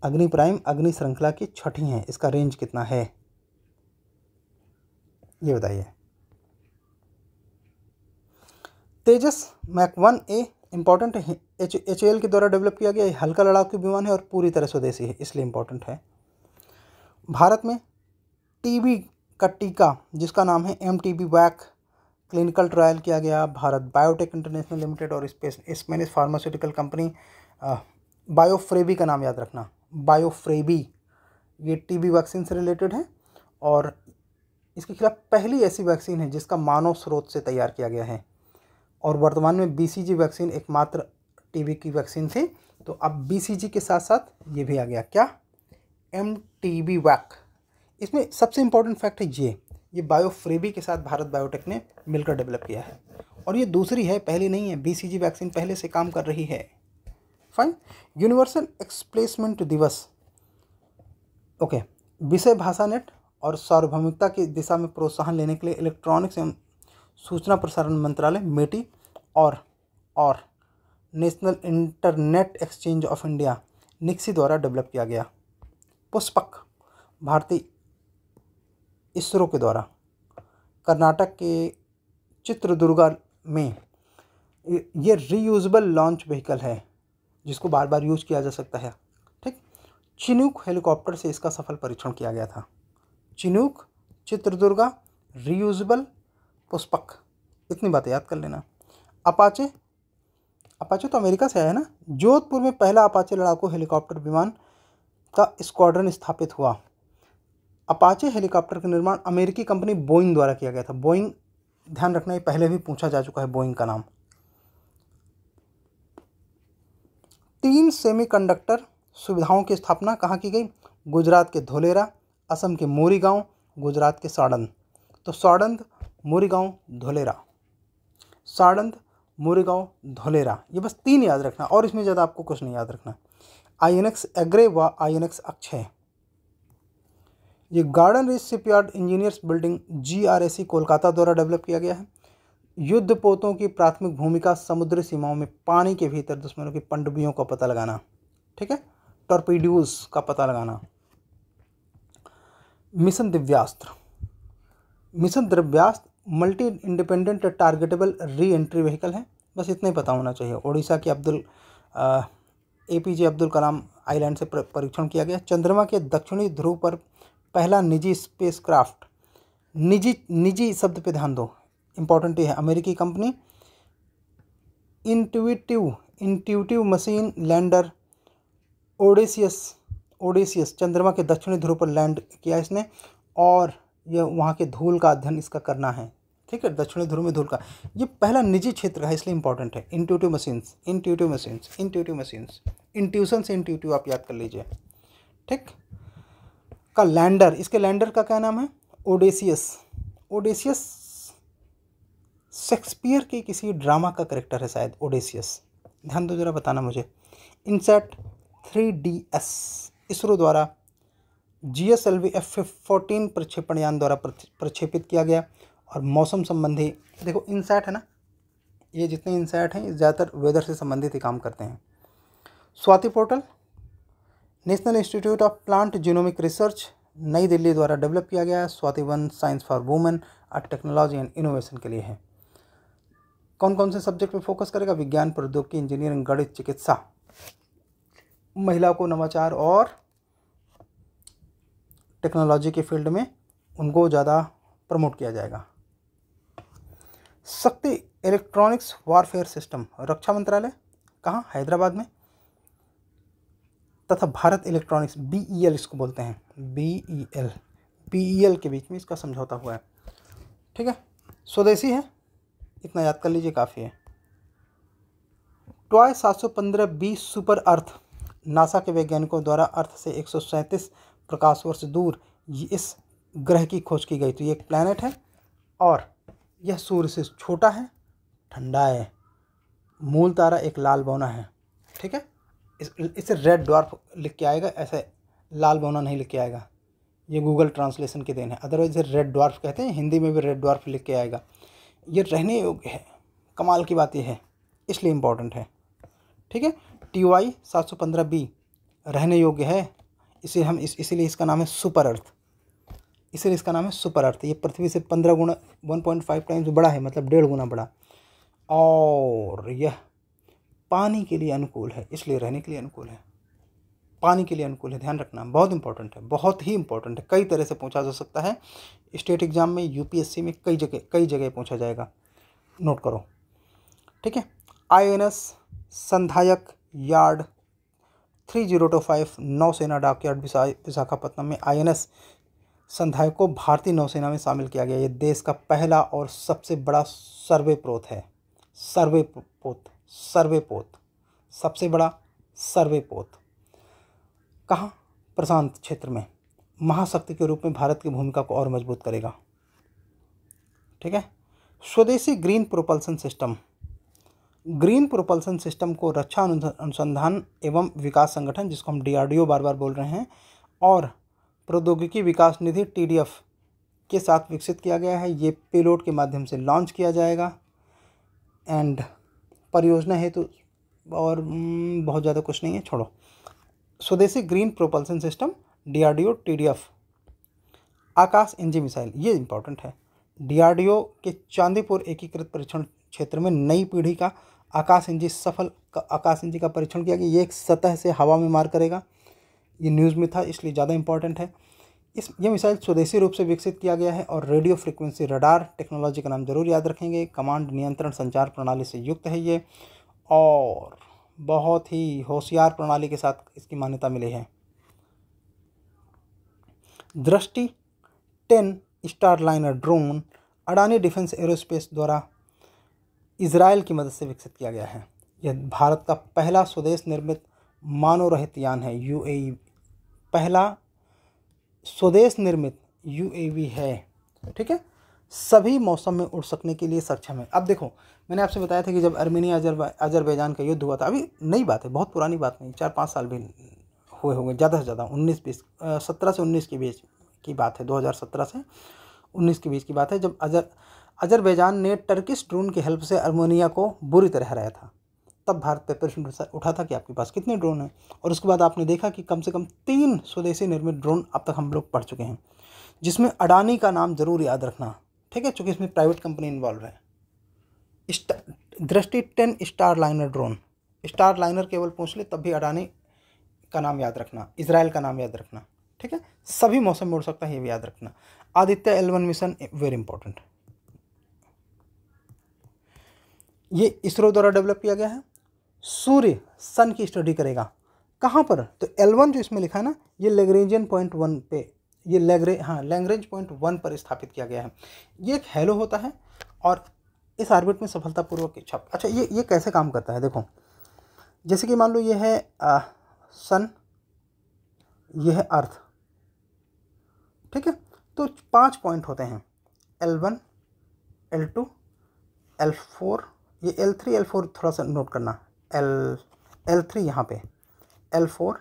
अग्नि प्राइम अग्नि श्रृंखला की छठी है, इसका रेंज कितना है ये बताइए। तेजस मैक-1A इम्पॉर्टेंट है, HAL के द्वारा डेवलप किया गया हल्का लड़ाकू विमान है और पूरी तरह स्वदेशी है, इसलिए इम्पॉर्टेंट है। भारत में टीबी का टीका जिसका नाम है MTBVAC क्लिनिकल ट्रायल किया गया, भारत बायोटेक इंटरनेशनल लिमिटेड और स्पेनिश फार्मास्यूटिकल कंपनी बायोफ्रेबी का नाम याद रखना, बायोफ्रेबी। ये टीबी वैक्सीन से रिलेटेड है और इसके खिलाफ पहली ऐसी वैक्सीन है जिसका मानव स्रोत से तैयार किया गया है। और वर्तमान में BCG वैक्सीन एकमात्र टीबी की वैक्सीन थी, तो अब BCG के साथ साथ ये भी आ गया, क्या? MTBVAC। इसमें सबसे इम्पोर्टेंट फैक्ट है ये बायोफ्रेबी के साथ भारत बायोटेक ने मिलकर डेवलप किया है और ये दूसरी है, पहली नहीं है। BCG वैक्सीन पहले से काम कर रही है, फाइन। यूनिवर्सल एक्सप्लेसमेंट दिवस, ओके, विषय भाषा नेट और सार्वभौमिकता की दिशा में प्रोत्साहन लेने के लिए इलेक्ट्रॉनिक्स एवं सूचना प्रसारण मंत्रालय METI और national internet exchange of India NIXI द्वारा डेवलप किया गया। पुष्पक भारतीय इसरो के द्वारा कर्नाटक के चित्रदुर्गा में, ये रीयूजेबल लॉन्च व्हीकल है जिसको बार बार यूज किया जा सकता है, ठीक। चिनूक हेलीकॉप्टर से इसका सफल परीक्षण किया गया था। चिनूक, चित्रदुर्गा, रीयूजेबल, पुष्पक, इतनी बातें याद कर लेना। अपाचे, अपाचे तो अमेरिका से आया है ना। जोधपुर में पहला अपाचे लड़ाकू हेलीकॉप्टर विमान का स्क्वाड्रन स्थापित हुआ। अपाचे हेलीकॉप्टर का निर्माण अमेरिकी कंपनी बोइंग द्वारा किया गया था। बोइंग, ध्यान रखना, ये पहले भी पूछा जा चुका है बोइंग का नाम। 3 सेमीकंडक्टर सुविधाओं की स्थापना कहाँ की गई? गुजरात के धोलेरा, असम के मोरी गांव, गुजरात के साड़ंद। तो साड़ंद, मोरी गांव, धोलेरा, साड़ंद, मोरी गांव, धोलेरा, ये बस 3 याद रखना और इसमें ज़्यादा आपको कुछ नहीं याद रखना। INX एग्रे व INX अक्षय, ये Garden Reach shipyard engineers building GRAC Kolkata द्वारा डेवलप किया गया है। युद्धपोतों की प्राथमिक भूमिका समुद्री सीमाओं में पानी के भीतर दुश्मनों की पनडुब्बियों का पता लगाना, ठीक है, टॉर्पीडोज का पता लगाना। Mission Divyastra, mission Divyastra multi independent targetable re entry vehicle है, बस इतना ही पता होना चाहिए। ओडिशा के APJ अब्दुल कलाम आइलैंड से परीक्षण किया गया। चंद्रमा के दक्षिणी ध्रुव पर पहला निजी स्पेसक्राफ्ट, निजी शब्द पे ध्यान दो, इम्पॉर्टेंट है। अमेरिकी company Intuitive machine lander Odysseus चंद्रमा के दक्षिणी ध्रुव पर लैंड किया इसने और यह वहाँ के धूल का अध्ययन इसका करना है, ठीक है, दक्षिणी ध्रुव में धूल का। ये पहला निजी क्षेत्र है इसलिए इम्पॉर्टेंट है। इंट्यूटिव मशीन्स, इंट्यूशन से इंट्यूटिव आप याद कर लीजिए, ठीक। का लैंडर, इसके लैंडर का क्या नाम है? ओडेसियस शेक्सपियर के किसी ड्रामा का करेक्टर है शायद, ओडेसियस, ध्यान दो जरा, बताना मुझे। इनसेट 3DS इसरो द्वारा GSLV F-14 प्रक्षेपण यान द्वारा प्रक्षेपित किया गया और मौसम संबंधी, देखो इनसेट है ना, ये जितने इनसेट हैं ज़्यादातर वेदर से संबंधित ही काम करते हैं। Swati portal, national institute of plant genomic research New Delhi द्वारा डेवलप किया गया Swati one science for women और टेक्नोलॉजी एंड इनोवेशन के लिए है। कौन कौन से सब्जेक्ट पे फोकस करेगा? विज्ञान, प्रौद्योगिकी, इंजीनियरिंग, गणित, चिकित्सा, महिलाओं को नवाचार और टेक्नोलॉजी के फील्ड में उनको ज़्यादा प्रमोट किया जाएगा। शक्ति इलेक्ट्रॉनिक्स वारफेयर सिस्टम, रक्षा मंत्रालय, कहाँ? हैदराबाद में। तथा भारत इलेक्ट्रॉनिक्स BEL, इसको बोलते हैं BEL, PEL के बीच में इसका समझौता हुआ है। ठीक है, स्वदेशी है, इतना याद कर लीजिए, काफ़ी है। टॉय 715B सुपर अर्थ, नासा के वैज्ञानिकों द्वारा अर्थ से 137 प्रकाश वर्ष दूर इस ग्रह की खोज की गई। तो ये एक प्लैनेट है और यह सूर्य से छोटा है, ठंडा है, मूल तारा एक लाल बौना है। ठीक है, इसे रेड ड्वार्फ लिख के आएगा, ऐसे लाल बौना नहीं लिख के आएगा, ये गूगल ट्रांसलेशन की देन है, अदरवाइज इसे रेड ड्वार्फ कहते हैं। हिंदी में भी रेड ड्वार्फ लिख के आएगा। ये रहने योग्य है, कमाल की बात ये है, इसलिए इम्पॉर्टेंट है। ठीक है, TY 715B रहने योग्य है, इसे हम इसीलिए इसका नाम है सुपर अर्थ, इसीलिए इसका नाम है सुपर अर्थ। ये पृथ्वी से 15 गुना 1.5 टाइम्स बड़ा है, मतलब 1.5 गुना बड़ा, और यह पानी के लिए अनुकूल है, इसलिए रहने के लिए अनुकूल है, पानी के लिए अनुकूल है। ध्यान रखना, बहुत इंपॉर्टेंट है, बहुत ही इंपॉर्टेंट है। कई तरह से पूछा जा सकता है, स्टेट एग्जाम में, UPSC में कई जगह पूछा जाएगा, नोट करो। ठीक है, INS संधायक यार्ड 3025 नौसेना डॉकयार्ड विशाखापट्टनम में INS संधायक को भारतीय नौसेना में शामिल किया गया। ये देश का पहला और सबसे बड़ा सर्वेपोत है, सर्वेपोत, सबसे बड़ा सर्वेपोत, कहाँ? प्रशांत क्षेत्र में। महाशक्ति के रूप में भारत की भूमिका को और मजबूत करेगा। ठीक है, स्वदेशी green propulsion system, green propulsion system को रक्षा अनुसंधान एवं विकास संगठन, जिसको हम DRDO बार बार बोल रहे हैं, और प्रौद्योगिकी विकास निधि TDF के साथ विकसित किया गया है। ये पेलोड के माध्यम से लॉन्च किया जाएगा एंड परियोजना है तो, और बहुत ज़्यादा कुछ नहीं है, छोड़ो। स्वदेशी green propulsion system, DRDO TDF। Akash NG missile, ये इम्पॉर्टेंट है। DRDO के चांदीपुर एकीकृत परीक्षण क्षेत्र में नई पीढ़ी का आकाश NG का परीक्षण किया गया। ये एक सतह से हवा में मार करेगा, ये न्यूज़ में था इसलिए ज़्यादा इंपॉर्टेंट है। ये मिसाइल स्वदेशी रूप से विकसित किया गया है और रेडियो फ्रिक्वेंसी रडार टेक्नोलॉजी का नाम जरूर याद रखेंगे, कमांड नियंत्रण संचार प्रणाली से युक्त है ये, और बहुत ही होशियार प्रणाली के साथ इसकी मान्यता मिली है। Drishti 10 Starliner drone Adani defence aerospace द्वारा इजराइल की मदद से विकसित किया गया है। यह भारत का पहला स्वदेश निर्मित मानव रहित यान है, UAV, पहला स्वदेश निर्मित UAV है। ठीक है, सभी मौसम में उड़ सकने के लिए सक्षम है। अब देखो, मैंने आपसे बताया था कि जब अर्मेनिया अजरबैजान का युद्ध हुआ था, अभी नई बात है, बहुत पुरानी बात नहीं, 4-5 साल भी हुए होंगे ज़्यादा से ज़्यादा, 17 से 19 के बीच की बात है, 2017 से 19 के बीच की बात है, जब अजरबैजान ने टर्किश ड्रोन की हेल्प से अर्मेनिया को बुरी तरह हराया था। तब भारत पे प्रश्न उठा था कि आपके पास कितने ड्रोन हैं, और उसके बाद आपने देखा कि कम से कम 3 स्वदेशी निर्मित ड्रोन अब तक हम लोग पढ़ चुके हैं, जिसमें अडानी का नाम ज़रूर याद रखना। ठीक है, चूँकि इसमें प्राइवेट कंपनी इन्वॉल्व है। दृष्टि 10 स्टारलाइनर ड्रोन, स्टारलाइनर केवल पूछ ले तब भी अडानी का नाम याद रखना, इजराइल का नाम याद रखना। ठीक है, सभी मौसम में उड़ सकता है, ये भी याद रखना। Aditya L1 mission, very important, ये इसरो द्वारा डेवलप किया गया है। सूर्य सन की स्टडी करेगा, कहाँ पर? तो L1 जो इसमें लिखा है ना, ये लैग्रेंजियन पॉइंट 1 पे, ये लैग्रेंज पॉइंट 1 पर स्थापित किया गया है। ये एक हेलो होता है और इस ऑर्बिट में सफलतापूर्वक छप। अच्छा, ये कैसे काम करता है देखो, जैसे कि मान लो ये है सन, ये है अर्थ। ठीक है, तो 5 पॉइंट होते हैं, L1 L2 L4, ये L3 L4 थोड़ा सा नोट करना, L3 यहाँ पे, L4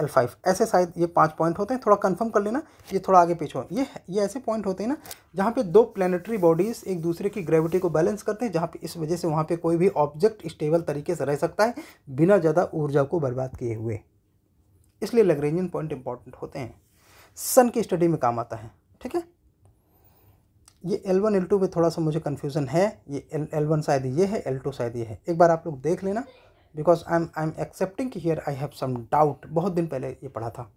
L5, ऐसे शायद ये 5 पॉइंट होते हैं, थोड़ा कंफर्म कर लेना, ये थोड़ा आगे पीछे हो। ये ऐसे पॉइंट होते हैं ना जहाँ पे 2 प्लेनेटरी बॉडीज़ एक दूसरे की ग्रेविटी को बैलेंस करते हैं, जहाँ पे इस वजह से वहाँ पे कोई भी ऑब्जेक्ट स्टेबल तरीके से रह सकता है बिना ज़्यादा ऊर्जा को बर्बाद किए हुए, इसलिए लैग्रेंजियन पॉइंट इंपॉर्टेंट होते हैं। सन की स्टडी में काम आता है। ठीक है, ये L1 L2 में थोड़ा सा मुझे कन्फ्यूज़न है, ये L1 शायद ये है, L2 शायद ये है। एक बार आप लोग देख लेना, बिकॉज आई एम एक्सेप्टिंग कि here I have some doubt. बहुत दिन पहले ये पढ़ा था।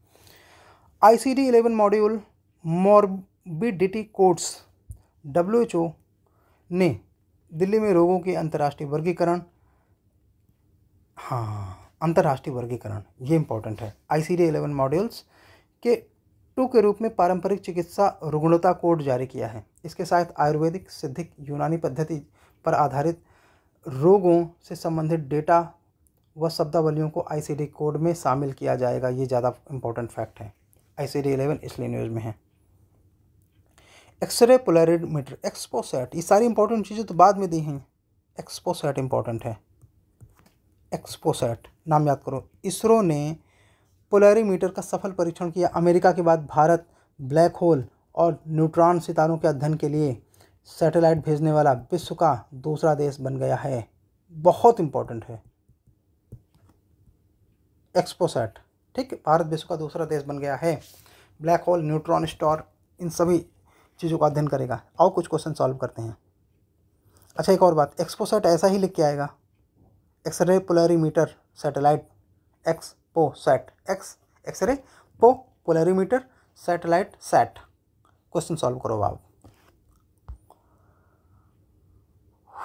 ICD-11 module morbidity codes. WHO ने दिल्ली में रोगों के अंतर्राष्ट्रीय वर्गीकरण, हाँ अंतर्राष्ट्रीय वर्गीकरण ये इम्पोर्टेंट है, ICD-11 मॉड्यूल्स के 2 के रूप में पारंपरिक चिकित्सा रुग्णता कोड जारी किया है। इसके साथ आयुर्वेदिक, सिद्धिक, यूनानी पद्धति पर आधारित रोगों से संबंधित डेटा व शब्दावलियों को ICD कोड में शामिल किया जाएगा। ये ज़्यादा इम्पोर्टेंट फैक्ट है। ICD-11 इसलिए न्यूज़ में है। एक्सरे, पोलैरिमीटर, एक्सपोसेट, ये सारी इंपॉर्टेंट चीज़ें तो बाद में दी हैं। एक्सपोसेट इम्पॉर्टेंट है। एक्सपोसेट नाम याद करो। इसरो ने पोलैरिमीटर का सफल परीक्षण किया। अमेरिका के बाद भारत ब्लैक होल और न्यूट्रॉन सितारों के अध्ययन के लिए सैटेलाइट भेजने वाला विश्व का दूसरा देश बन गया है। बहुत इम्पोर्टेंट है एक्सपोसेट। ठीक, भारत विश्व का दूसरा देश बन गया है। ब्लैक होल, न्यूट्रॉन स्टार, इन सभी चीज़ों का अध्ययन करेगा। और कुछ क्वेश्चन सॉल्व करते हैं। अच्छा, एक और बात, एक्सपोसेट ऐसा ही लिख के आएगा, x ray polarimeter satellite, XPoSat, X x ray, po polarimeter satellite, sat. Question solve करो आप।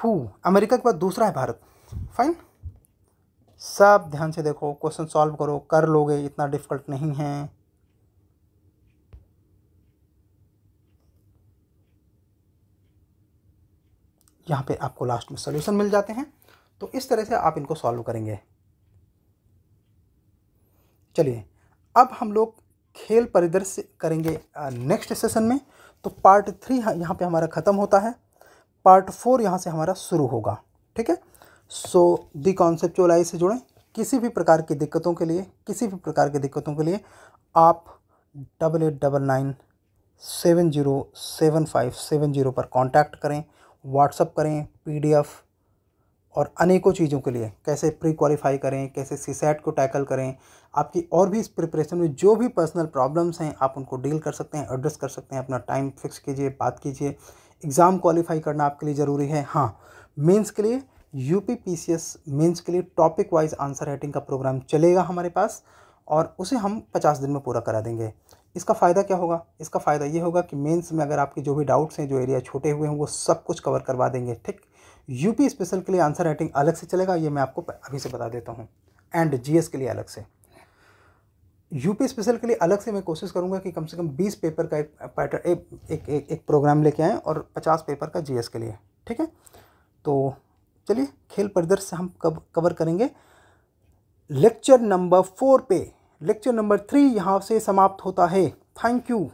हु, अमेरिका के बाद दूसरा है भारत। फाइन, सब ध्यान से देखो, क्वेश्चन सॉल्व करो, कर लोगे, इतना डिफिकल्ट नहीं है। यहाँ पे आपको लास्ट में सॉल्यूशन मिल जाते हैं, तो इस तरह से आप इनको सॉल्व करेंगे। चलिए, अब हम लोग खेल परिदृश्य करेंगे नेक्स्ट सेशन में। तो पार्ट 3 यहाँ पे हमारा ख़त्म होता है, पार्ट 4 यहाँ से हमारा शुरू होगा। ठीक है, सो दी कॉन्सेप्चुअलाइज से जुड़ें। किसी भी प्रकार की दिक्कतों के लिए आप 8899707570 पर कांटेक्ट करें, व्हाट्सअप करें, PDF और अनेकों चीज़ों के लिए कैसे प्री क्वालिफाई करें, कैसे CSAT को टैकल करें, आपकी और भी इस प्रिपरेशन में जो भी पर्सनल प्रॉब्लम्स हैं आप उनको डील कर सकते हैं, एड्रेस कर सकते हैं। अपना टाइम फिक्स कीजिए, बात कीजिए। एग्ज़ाम क्वालिफाई करना आपके लिए ज़रूरी है। हाँ, मेंस के लिए UPPCS मेंस के लिए टॉपिक वाइज आंसर राइटिंग का प्रोग्राम चलेगा हमारे पास, और उसे हम 50 दिन में पूरा करा देंगे। इसका फ़ायदा क्या होगा? इसका फ़ायदा ये होगा कि मेंस में अगर आपके जो भी डाउट्स हैं, जो एरिया छूटे हुए हैं, वो सब कुछ कवर करवा देंगे। ठीक, UP स्पेशल के लिए आंसर राइटिंग अलग से चलेगा, ये मैं आपको अभी से बता देता हूँ, एंड GS के लिए अलग से। UP स्पेशल के लिए अलग से मैं कोशिश करूँगा कि कम से कम 20 पेपर का एक पैटर्न, एक प्रोग्राम लेके आएँ, और 50 पेपर का GS के लिए। ठीक है, तो चलिए, खेल परिदृश्य हम कवर करेंगे लेक्चर नंबर 4 पे। लेक्चर नंबर 3 यहाँ से समाप्त होता है। Thank you.